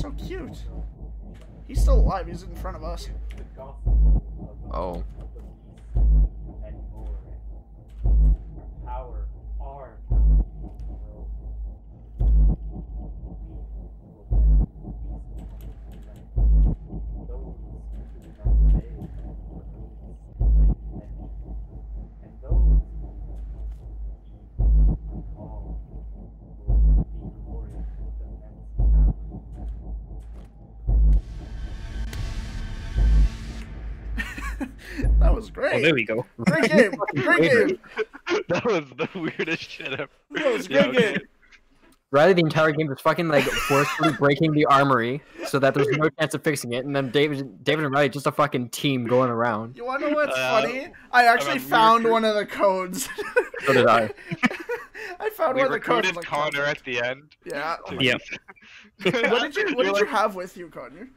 So cute. He's still alive. He's in front of us. Oh. That was great. Well, there we go. Great game. Great game. That was the weirdest shit ever. That was a great yeah, game. Rather, the entire game was fucking like forcefully breaking the armory so that there's no chance of fixing it, and then David, David and Riley just a fucking team going around. You want to know what's uh, funny? I actually found one of the codes. So did I. I found we one of the codes. We recruited Connor like, at the end. Yeah. Oh yeah. What did you What did you have with you, Connor?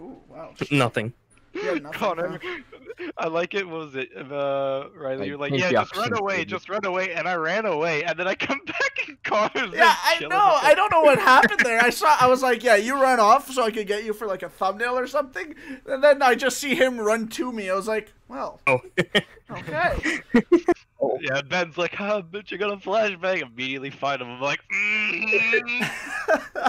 Ooh, wow. Nothing. Yeah, nothing, Connor, no. I like it. What was it? Uh, Riley, you're like, yeah, just run away, just run away, and I ran away, and then I come back and Connor's yeah, I know. I don't know what happened there. I saw. I was like, yeah, you ran off so I could get you for like a thumbnail or something, and then I just see him run to me. I was like, well, oh, okay. Oh. Yeah, Ben's like, huh, bitch, you're gonna flashbang. Immediately find him. I'm like, mm-hmm.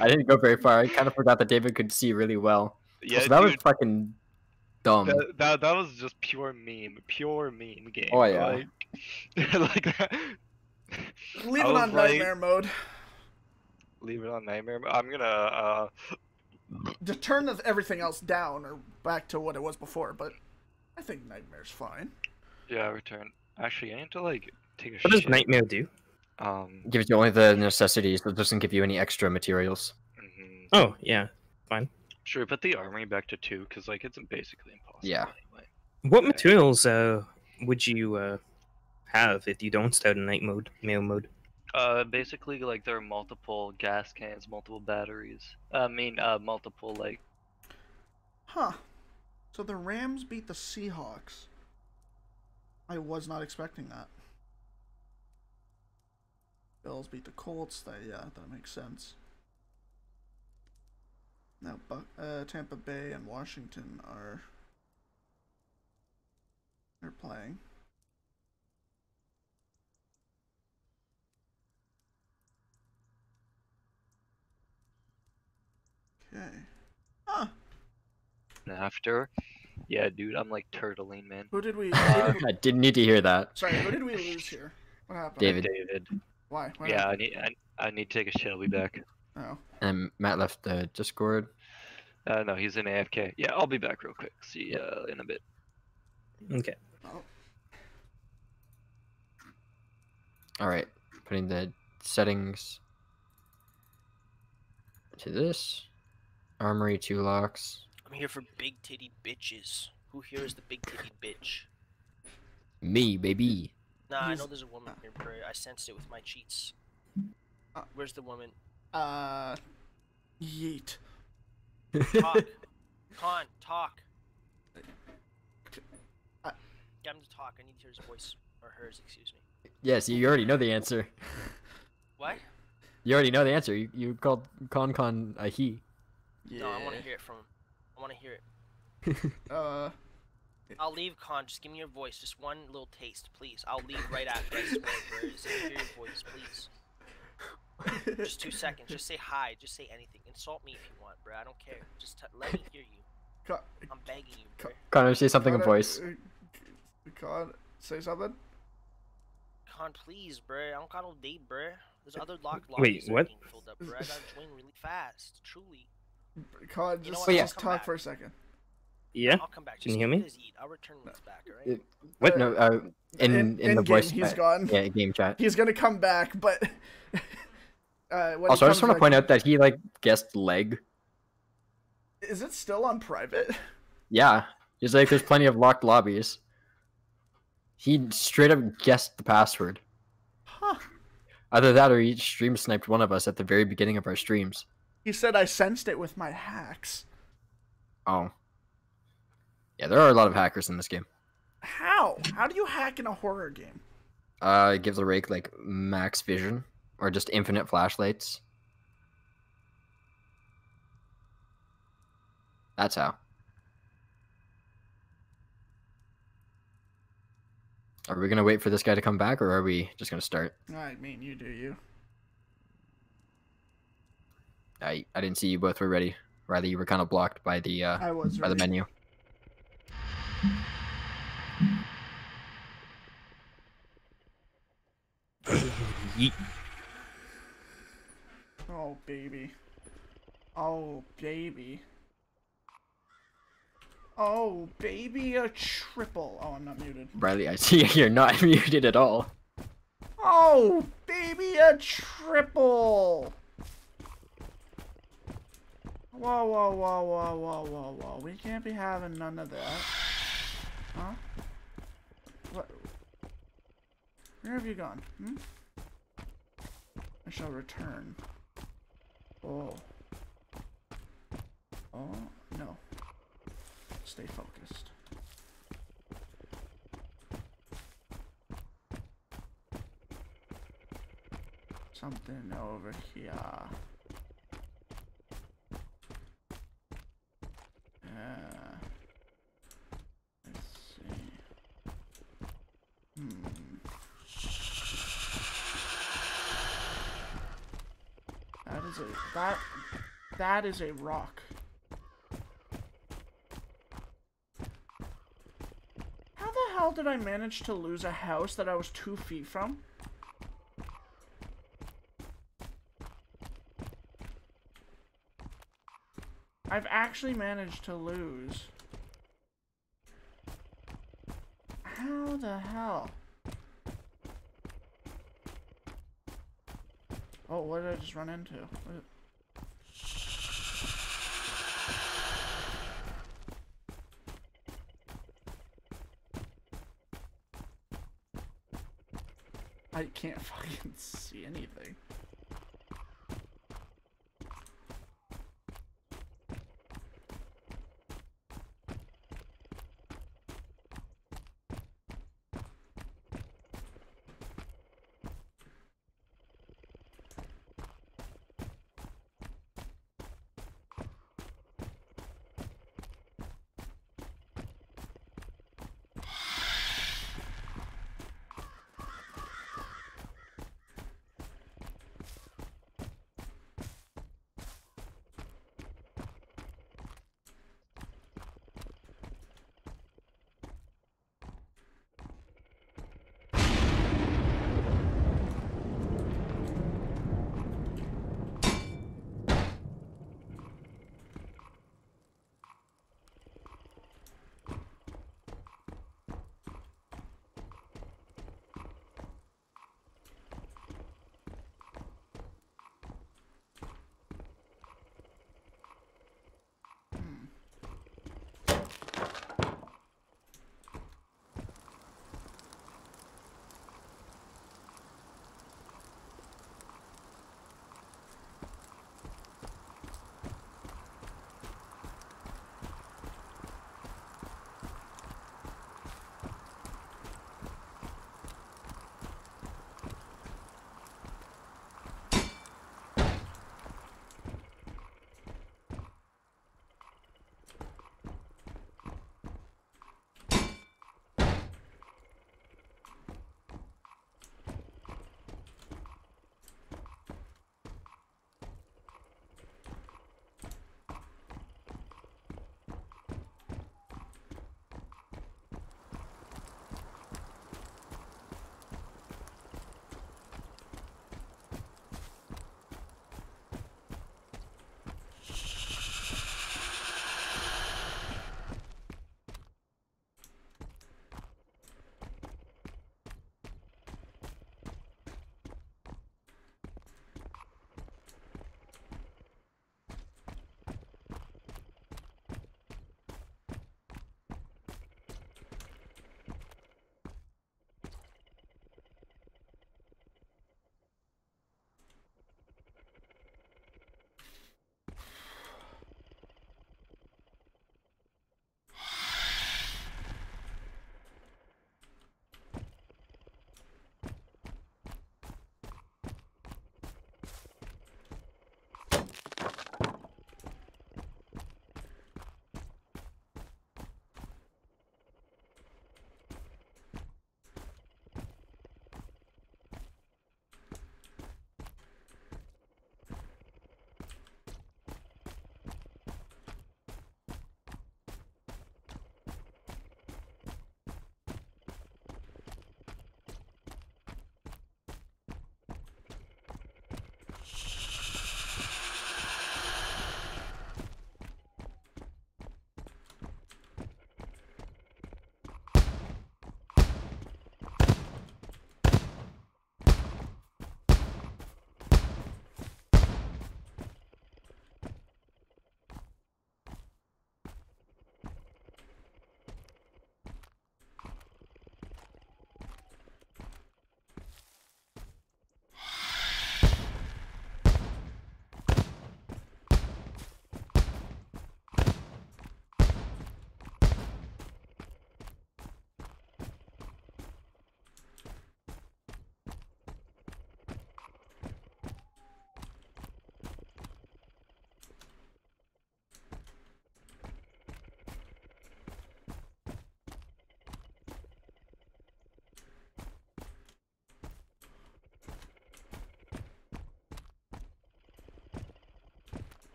I didn't go very far. I kind of forgot that David could see really well. Yeah, so that dude, was fucking dumb. That, that that was just pure meme, pure meme game. Oh yeah, like, like that. Leave it on like, nightmare mode. Leave it on nightmare. I'm gonna uh... to turn the, everything else down or back to what it was before. But I think nightmare's fine. Yeah, return. Actually, I need to like take a. What shit. Does nightmare do? Um, gives you only the necessities, but doesn't give you any extra materials. Mm-hmm. Oh yeah, fine. Sure, put the armory back to two because like it's basically impossible. Yeah. Anyway. What okay. materials uh would you uh have if you don't start in night mode, male mode? Uh, basically like there are multiple gas cans, multiple batteries. I mean, uh, multiple like. Huh. So the Rams beat the Seahawks. I was not expecting that. Bills beat the Colts. That yeah, that makes sense. Now, uh, Tampa Bay and Washington are they're playing. Okay. Huh. And after, yeah, dude, I'm like turtling, man. Who did we? Uh, I didn't need to hear that. Sorry, who did we lose here? What happened? David. David. Why? Why? Yeah, I need I, I need to take a shit. I'll be back. Oh. And um, Matt left the uh, Discord. Uh, no, he's in A F K. Yeah, I'll be back real quick. See you uh, in a bit. Okay. Oh. All right. Putting the settings to this armory, two locks. I'm here for big titty bitches. Who here is the big titty bitch? Me, baby. Nah, I know there's a woman here, but I sensed it with my cheats. Where's the woman? Uh, Yeet. Talk. Con, talk. Uh, Get him to talk. I need to hear his voice. Or hers, excuse me. Yes, you already know the answer. What? You already know the answer. You, you called Con Con a he. Yeah. No, I want to hear it from him. I want to hear it. uh... I'll leave, Con. Just give me your voice. Just one little taste, please. I'll leave right after. I swear, bro. Just hear your voice, please. Just two seconds. Just say hi. Just say anything. Insult me if you want, bro. I don't care. Just t let me hear you. Con I'm begging you, bro. Connor, say something Connor, in voice. Con, say something. Con, please, bro. I don't got no date, bro. There's other locked lobbies that are being filled up, bro. I gotta join really fast. Truly. Con, just, you know what, yeah. just talk back. for a second. Yeah. I'll come back. Can you hear me? I'll return back, right? it, what? No. Uh, in in, in, in the game, voice. He's chat. gone. Yeah, game chat. He's gonna come back, but Uh, when also, I just want to like... point out that he like guessed leg. Is it still on private? Yeah, he's like, there's plenty of locked lobbies. He straight up guessed the password. Huh. Either that, or he stream sniped one of us at the very beginning of our streams. He said, "I sensed it with my hacks." Oh. Yeah, there are a lot of hackers in this game. How? How do you hack in a horror game? Uh, it gives a Rake like max vision, or just infinite flashlights. That's how. Are we gonna wait for this guy to come back, or are we just gonna start? I mean, you do you. I I didn't see you both were ready. Rather, you were kind of blocked by the uh I was by ready. the menu. Yeet. Oh baby. Oh baby. Oh baby, a triple. Oh, I'm not muted. Riley, I see you're not muted at all. Oh baby, a triple. Whoa, whoa, whoa, whoa, whoa, whoa, whoa. We can't be having none of that. Huh? What? Where have you gone? Hmm? I shall return. Oh. Oh, no. Stay focused. Something over here. Yeah. Let's see. Hmm. That is a that that is a rock. How the hell did I manage to lose a house that I was two feet from? I've actually managed to lose. How the hell? Oh, what did I just run into? What? I can't fucking see anything.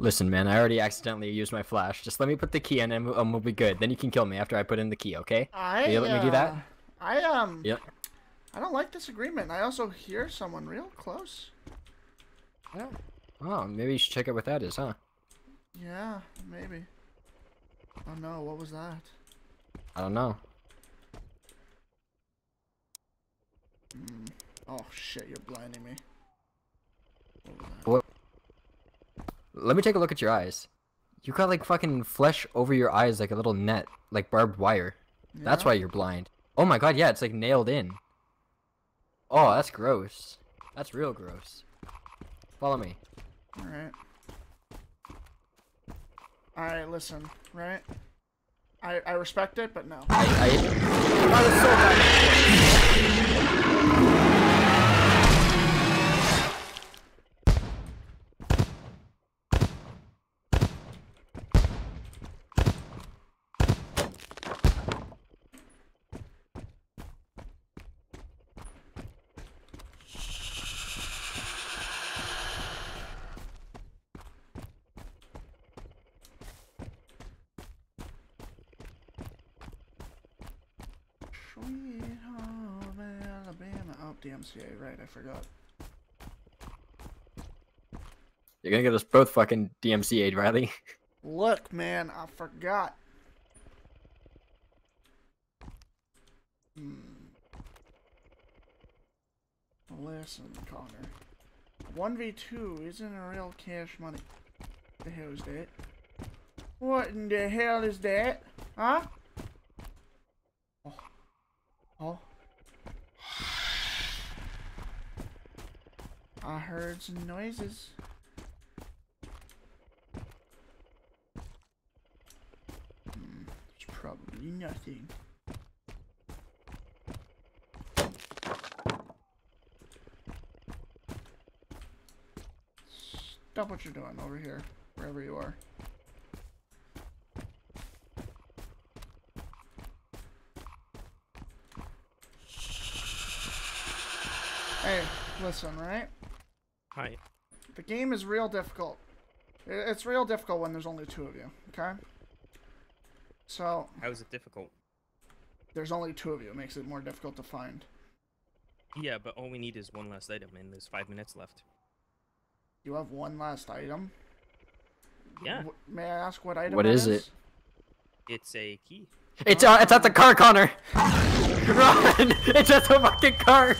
Listen, man, I already accidentally used my flash. Just let me put the key in and um, we'll be good. Then you can kill me after I put in the key, okay? I, Will you let uh, me do that? I, um... Yep. I don't like this agreement. I also hear someone real close. Yeah. Oh, maybe you should check out what that is, huh? Yeah, maybe. Oh no, what was that? I don't know. Mm. Oh shit, you're blinding me. What? Let me take a look at your eyes. You got like fucking flesh over your eyes like a little net, like barbed wire. Yeah. That's why you're blind. Oh my god, yeah, it's like nailed in. Oh, that's gross. That's real gross. Follow me. Alright. Alright, listen, right? I, I respect it, but no. I, I... That was so D M C A, right, I forgot. You're gonna get us both fucking D M C A'd, Riley. Look, man, I forgot. Hmm. Listen, Connor. one v two isn't a real cash money. What the hell is that? What in the hell is that? Huh? Oh. Oh. I heard some noises. Hmm, it's probably nothing. Stop what you're doing over here, wherever you are. Hey, listen, right? Hi. The game is real difficult. It's real difficult when there's only two of you, okay? So... How is it difficult? There's only two of you. It makes it more difficult to find. Yeah, but all we need is one last item, and there's five minutes left. You have one last item? Yeah. W may I ask what item What is it? Is? It's a key. It's, uh, it's at the car, Connor! Run! It's at the fucking car!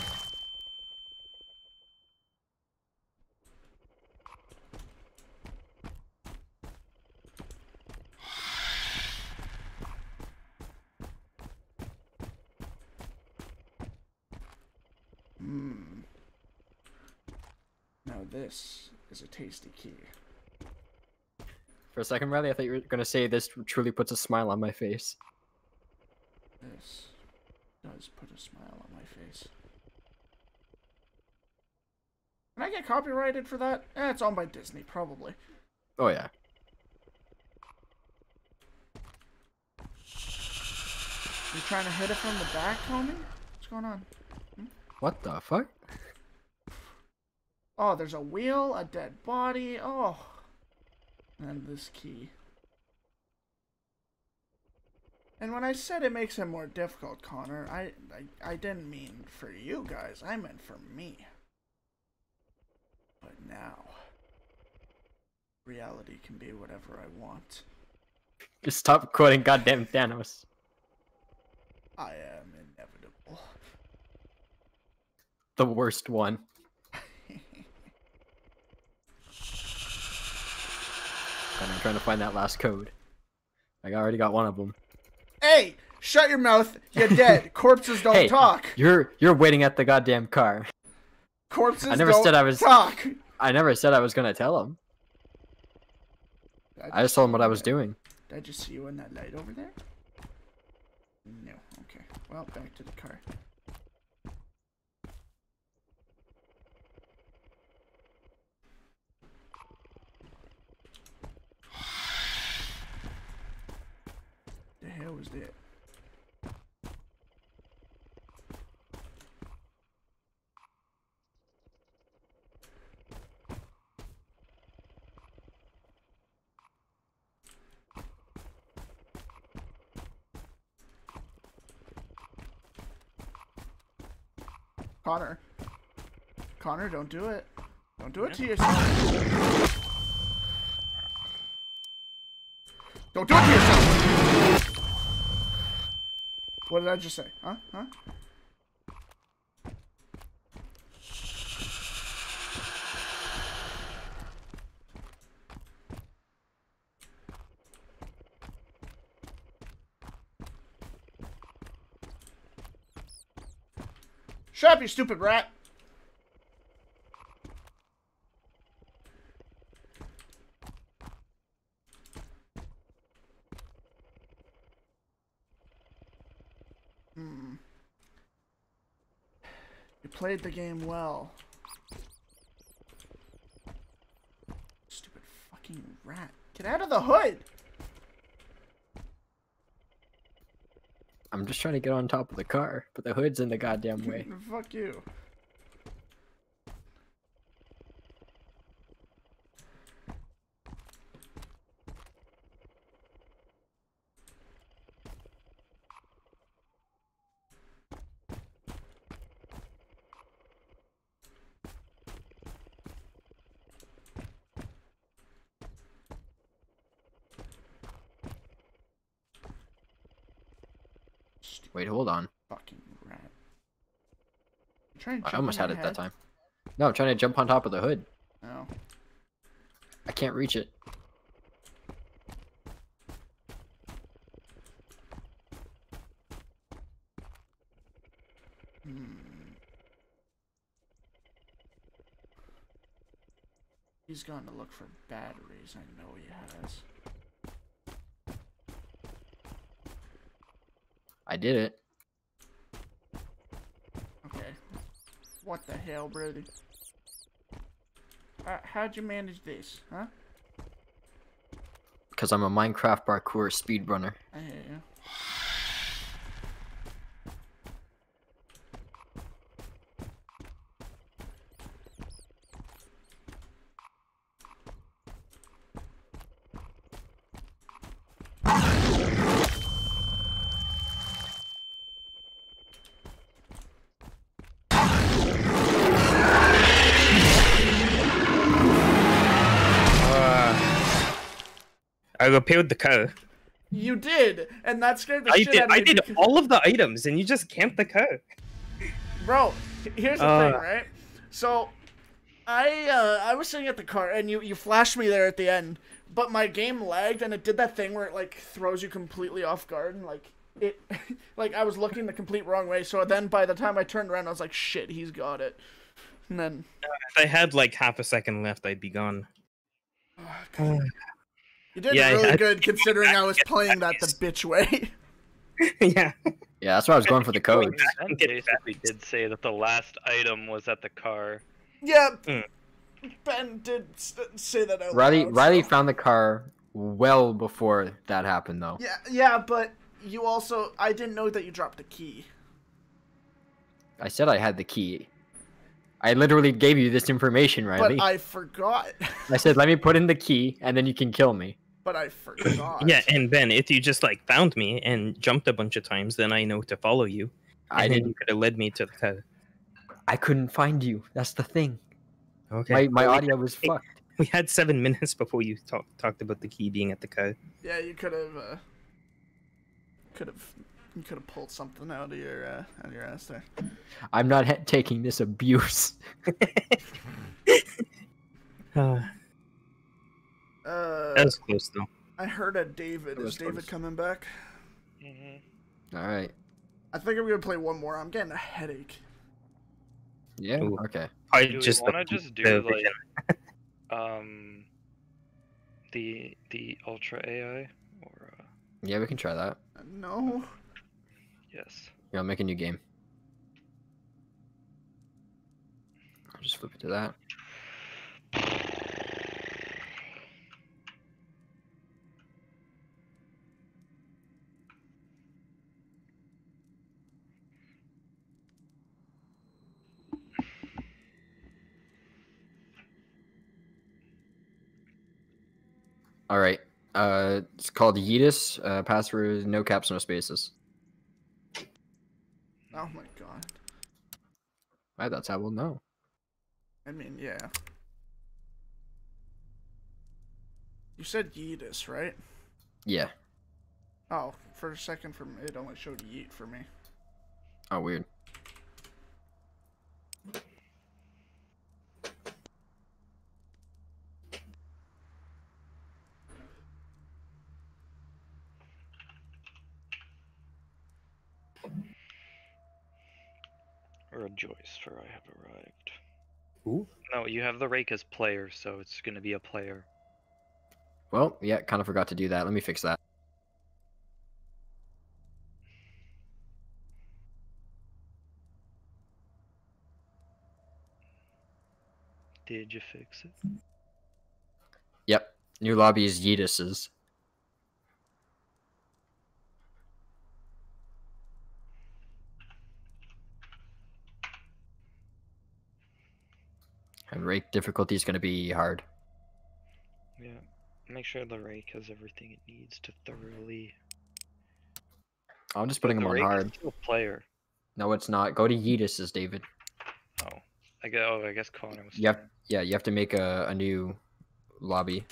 This is a tasty key. For a second, Riley, I thought you were going to say this truly puts a smile on my face. This does put a smile on my face. Can I get copyrighted for that? Eh, it's owned by Disney, probably. Oh, yeah. You trying to hit it from the back, homie? What's going on? Hmm? What the fuck? Oh, there's a wheel, a dead body, oh. And this key. And when I said it makes it more difficult, Connor, I, I, I didn't mean for you guys. I meant for me. But now, reality can be whatever I want. Just stop quoting goddamn Thanos. I am inevitable. The worst one. And I'm trying to find that last code. I already got one of them. Hey, shut your mouth. You're dead. Corpses don't hey, talk. You're you're waiting at the goddamn car. Corpses I never don't said I was, talk. I never said I was going to tell him. I just told him what I was doing. Did I just see you in that light over there? No. Okay. Well, back to the car. The hell was that? Connor. Connor, don't do it. Don't do it to yourself. Don't do it to yourself! What did I just say? Huh? Huh? Shut up, you stupid rat! Hmm. You played the game well. Stupid fucking rat. Get out of the hood! I'm just trying to get on top of the car, but the hood's in the goddamn way. Fuck you. Wait, hold on. Fucking rat. Trying to jump I almost had it head. that time. No, I'm trying to jump on top of the hood. Oh. I can't reach it. Hmm. He's gone to look for batteries. I know he has. I did it. Okay. What the hell, brother? Uh, how'd you manage this, huh? Because I'm a Minecraft parkour speedrunner. I hear you. I repaired the car. You did, and that scared the I shit did, out of me. I did because... all of the items, and you just camped the car. Bro, here's the uh... thing, right? So, I uh, I was sitting at the car, and you, you flashed me there at the end, but my game lagged, and it did that thing where it, like, throws you completely off guard, and, like, it, like, I was looking the complete wrong way, so then by the time I turned around, I was like, shit, he's got it. And then... Uh, if I had, like, half a second left, I'd be gone. Oh, God. You did yeah, really yeah. good considering I was playing that the bitch way. Yeah. Yeah, that's why I was going for the code. We did say that the last item was at the car. Yeah. Mm. Ben did say that out Riley, loud, Riley so. found the car well before that happened, though. Yeah, yeah, but you also... I didn't know that you dropped the key. I said I had the key. I literally gave you this information, Riley. But I forgot. I said, let me put in the key, and then you can kill me. But I forgot. Yeah, and then if you just like found me and jumped a bunch of times, then I know to follow you. And I didn't. Then you could have led me to the car. I couldn't find you. That's the thing. Okay. My my audio was fucked. We had seven minutes before you talk, talked about the key being at the car. Yeah, you could have. Uh, could have. You could have pulled something out of your uh, out of your ass there. I'm not ha taking this abuse. uh. Uh, that was close, though. I heard a David. Is David close. coming back? Mm-hmm. All right. I think I'm gonna play one more. I'm getting a headache. Yeah. Ooh. Okay. I do just want to just do like um the the ultra A I or uh... yeah, we can try that. No. Yes. Yeah, I'll make a new game. I'll just flip it to that. All right. Uh, it's called Yeetus. Uh, password, no caps, no spaces. Oh my god. By that time, we'll know. I mean, yeah. You said Yeetus, right? Yeah. Oh, for a second, from it only showed Yeet for me. Oh, weird. Rejoice, for I have arrived. Ooh. No, you have the Rake as player, so it's going to be a player. Well, yeah, kind of forgot to do that. Let me fix that. Did you fix it? Yep. New lobby is Yeetus's. And Rake difficulty is going to be hard. Yeah. Make sure the Rake has everything it needs to thoroughly... I'm just putting them on hard. Still a player. No, it's not. Go to Yeetus's, David. Oh. I guess, oh, I guess Connor was... Yep. Yeah, you have to make a, a new lobby.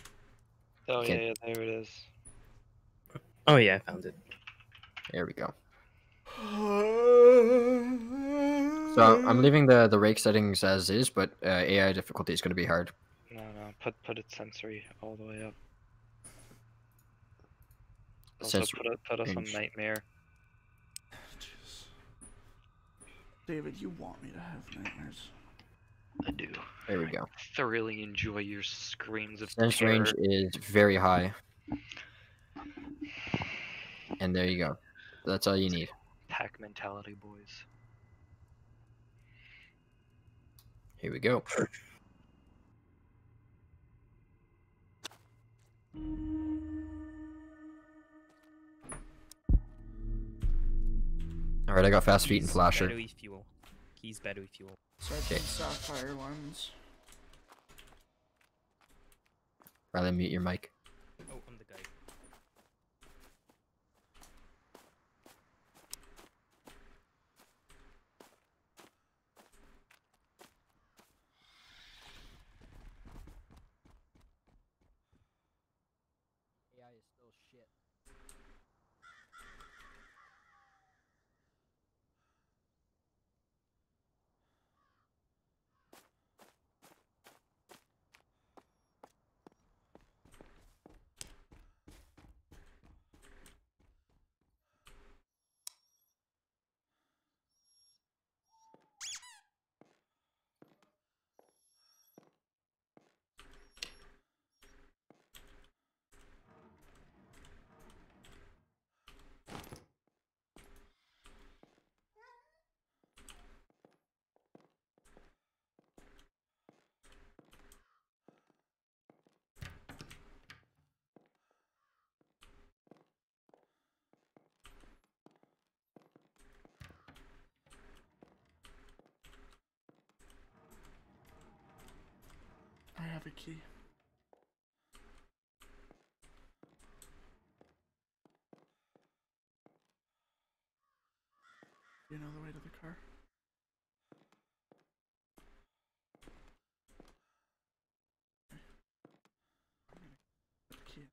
Oh, okay. Yeah, yeah, there it is. Oh, yeah, I found it. There we go. So I'm leaving the the Rake settings as is, but uh, A I difficulty is going to be hard. No, no, put put it sensory all the way up. Also sensory put, a, put us on nightmare. Jeez. David, you want me to have nightmares? I do. There we go. I thoroughly enjoy your screams of sense terror. Range is very high. And there you go. That's all you need. Pack mentality, boys. Here we go. Alright, I got fast feet and flasher. Battery fuel. Keys, battery fuel. Okay. Sapphire ones. Riley, mute your mic. Oh, I'm the guy. A key. You know the way to the car? Okay. I'm gonna get the key.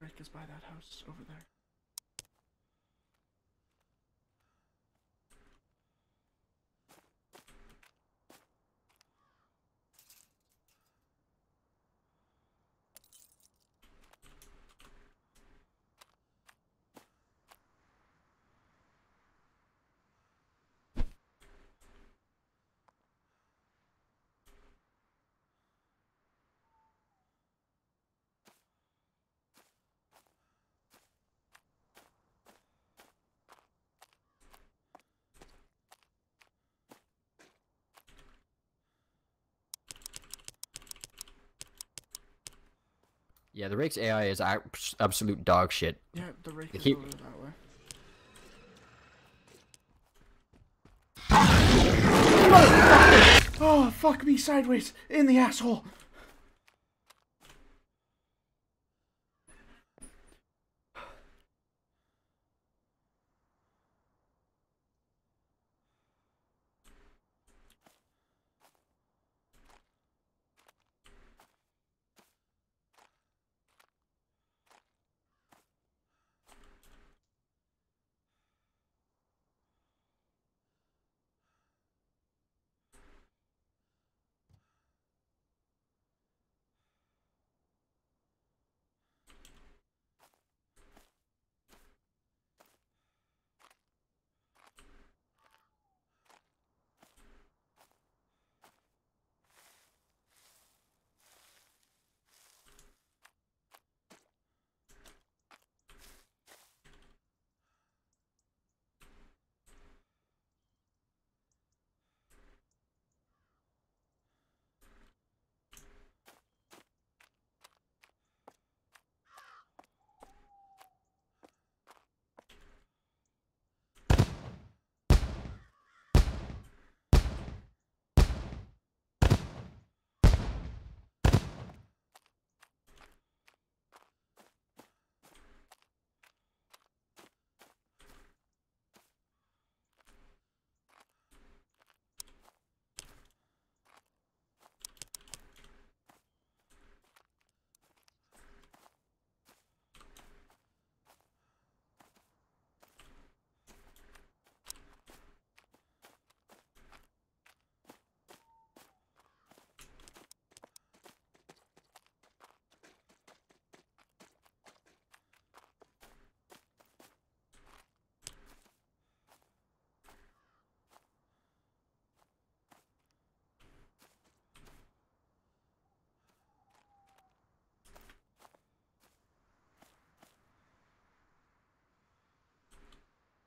The Rake is by that house over there. Yeah, the Rake's A I is absolute dog shit. Yeah, the Rake is over that way. Oh, fuck me sideways in the asshole.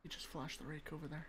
You just flashed the Rake over there.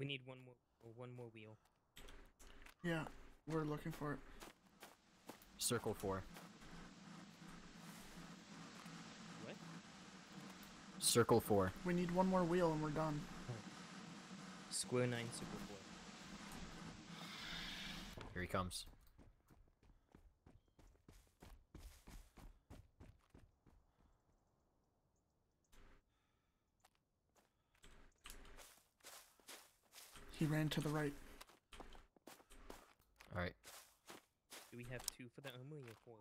We need one more, one more wheel. Yeah, we're looking for it. Circle four. What? Circle four. We need one more wheel and we're done. Square nine, circle four. Here he comes. He ran to the right. Alright. Do we have two for the armory or four?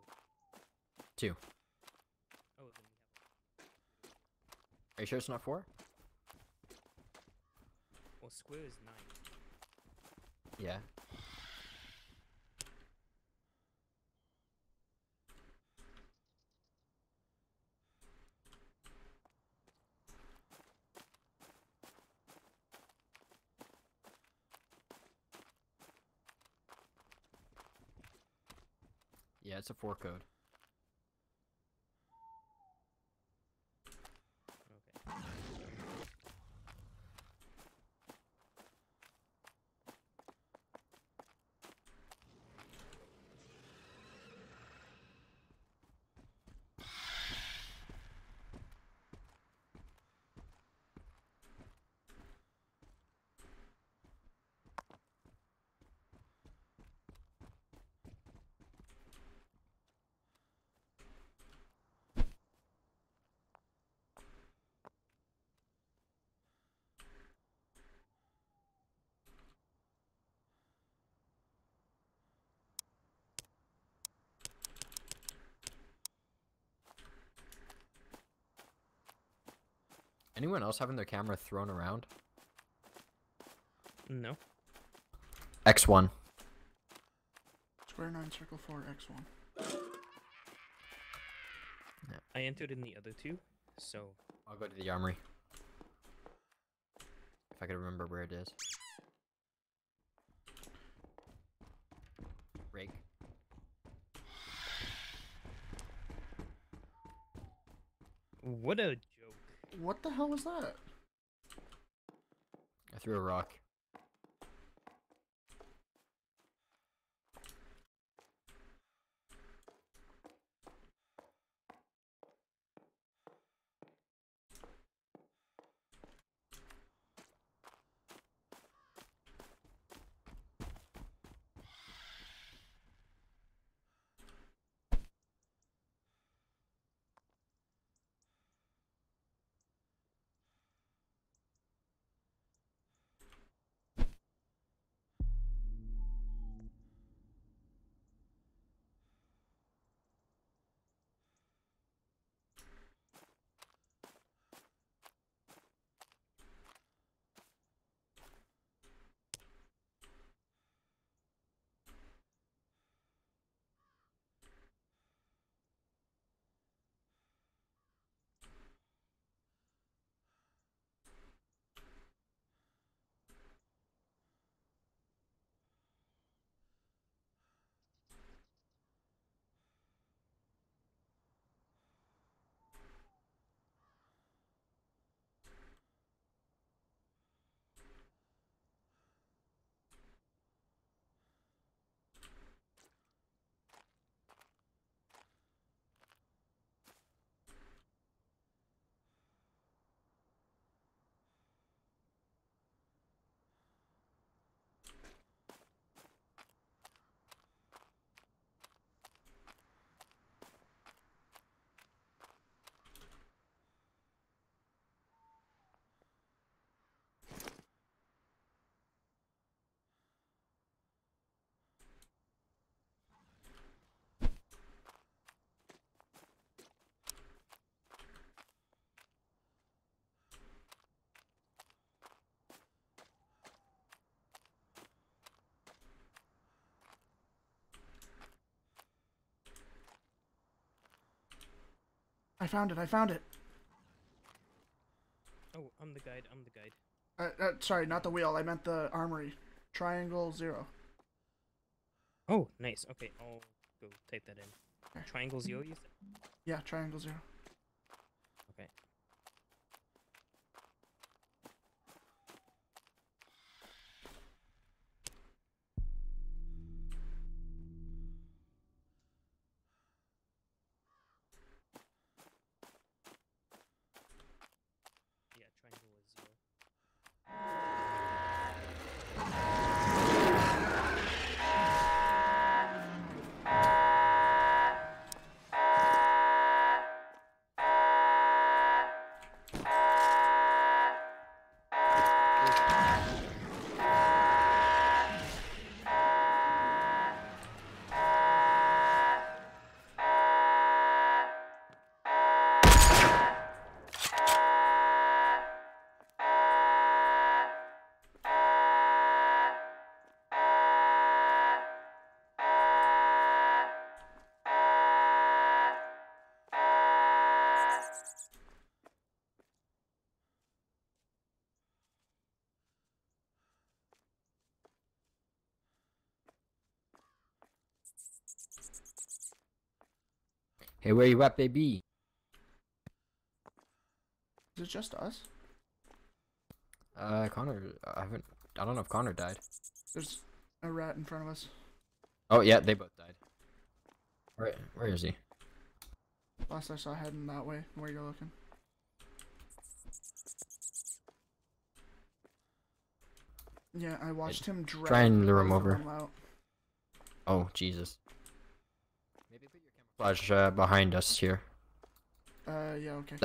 Two. Oh, then we have one. Are you sure it's not four? Well, square is nine. Yeah. Yeah, it's a four code. Okay. Anyone else having their camera thrown around? No. X one. Square nine, circle four, X one. No. I entered in the other two, so... I'll go to the armory. If I could remember where it is. Rake. What a joke. What the hell was that? I threw a rock. I found it, I found it. Oh, I'm the guide, I'm the guide. Uh, uh, sorry, not the wheel, I meant the armory. Triangle zero. Oh, nice, okay, I'll go type that in. Okay. Triangle zero, you said? Yeah, triangle zero. Okay. Hey, where you at, baby? Is it just us? Uh, Connor, I haven't, I don't know if Connor died. There's a rat in front of us. Oh yeah, they both died. Where, where is he? Last I saw heading that way, where you're looking. Yeah, I watched him drag. Try and lure him over. Oh, Jesus. Camouflage uh, behind us here. Uh, yeah, okay.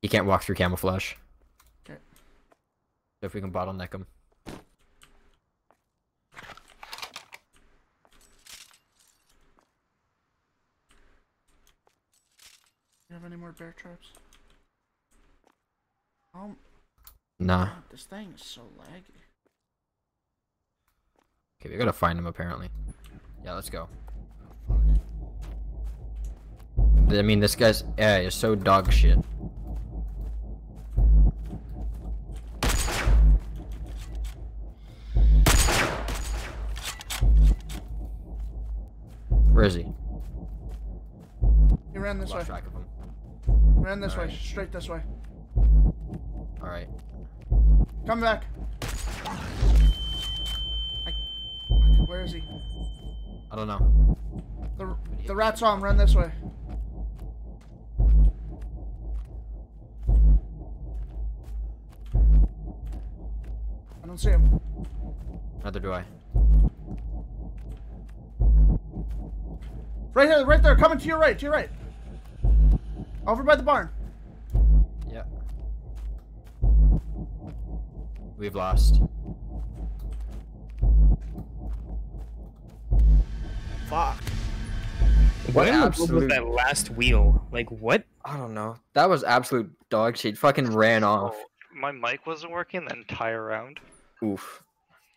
He can't walk through camouflage. Okay. So if we can bottleneck him. Do you have any more bear traps? Um, nah. God, this thing is so laggy. Okay, we gotta find him apparently. Yeah, let's go. I mean, this guy's yeah, is so dog shit. Where is he? He ran this way. Lost track of him. Ran this way, straight this way. All right. Come back. I, where is he? I don't know. The the rat saw him. Run this way. I don't see him. Neither do I. Right here, right there, coming to your right, to your right. Over by the barn. Yeah. We've lost. Fuck. What absolute... was that last wheel? Like, what? I don't know. That was absolute dog shit. Fucking ran off. My mic wasn't working the entire round. Oof.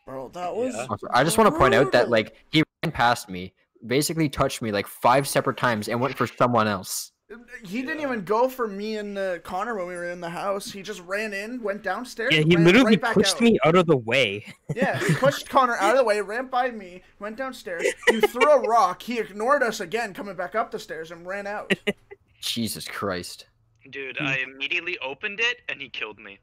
Bro, that was... Yeah. I just want to point out that, like, he ran past me. Basically touched me like five separate times and went for someone else. He didn't even go for me and uh, Connor when we were in the house. He just ran in, went downstairs. Yeah, he literally right pushed out. me out of the way. Yeah, he pushed Connor out of the way, ran by me, went downstairs. You threw a rock. He ignored us again, coming back up the stairs and ran out. Jesus Christ. Dude, I immediately opened it and he killed me.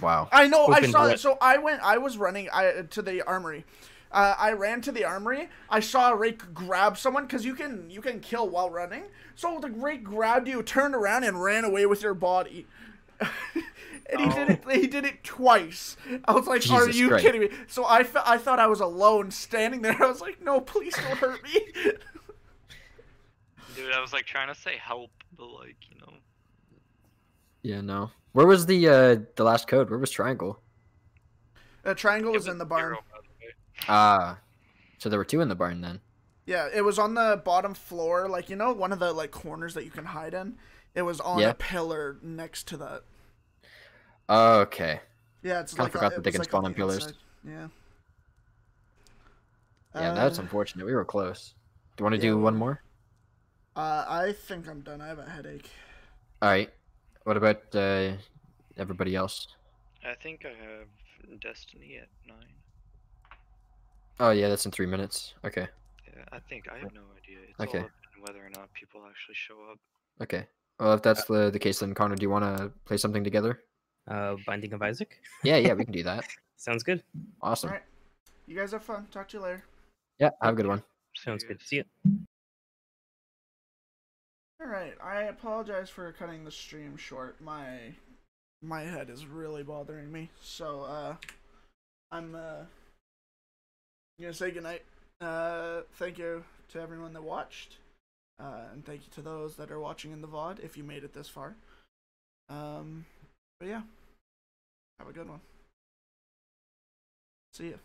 Wow. I know, opened I saw it. So I went, I was running I, to the armory. Uh, I ran to the armory. I saw Rake grab someone because you can you can kill while running. So the Rake grabbed you, turned around, and ran away with your body. and oh. he did it. He did it twice. I was like, Jesus "Are you Christ. kidding me?" So I fe I thought I was alone standing there. I was like, "No, please don't hurt me." Dude, I was like trying to say help, but like you know. Yeah. No. Where was the uh, the last code? Where was Triangle? Uh, triangle was, was in the barn. Zero. Ah, uh, so there were two in the barn then. Yeah, it was on the bottom floor, like, you know, one of the, like, corners that you can hide in. It was on yeah. a pillar next to that. Okay. Yeah, it's I like... I forgot a, that they can like spawn on pillars. Inside. Yeah. Yeah, uh, that's unfortunate. We were close. Do you want to yeah. do one more? Uh, I think I'm done. I have a headache. All right. What about uh, everybody else? I think I have Destiny at nine. Oh, yeah, that's in three minutes. Okay. Yeah, I think. I have no idea. It's okay. all up in whether or not people actually show up. Okay. Well, if that's the, the case, then, Connor, do you want to play something together? Uh, Binding of Isaac? Yeah, yeah, we can do that. Sounds good. Awesome. All right. You guys have fun. Talk to you later. Yeah, have a good one. Sounds good. See you. All right. I apologize for cutting the stream short. My, my head is really bothering me. So, uh, I'm, uh... I'm gonna say goodnight. Uh, thank you to everyone that watched, uh, and thank you to those that are watching in the V O D if you made it this far. Um, but yeah, have a good one. See ya.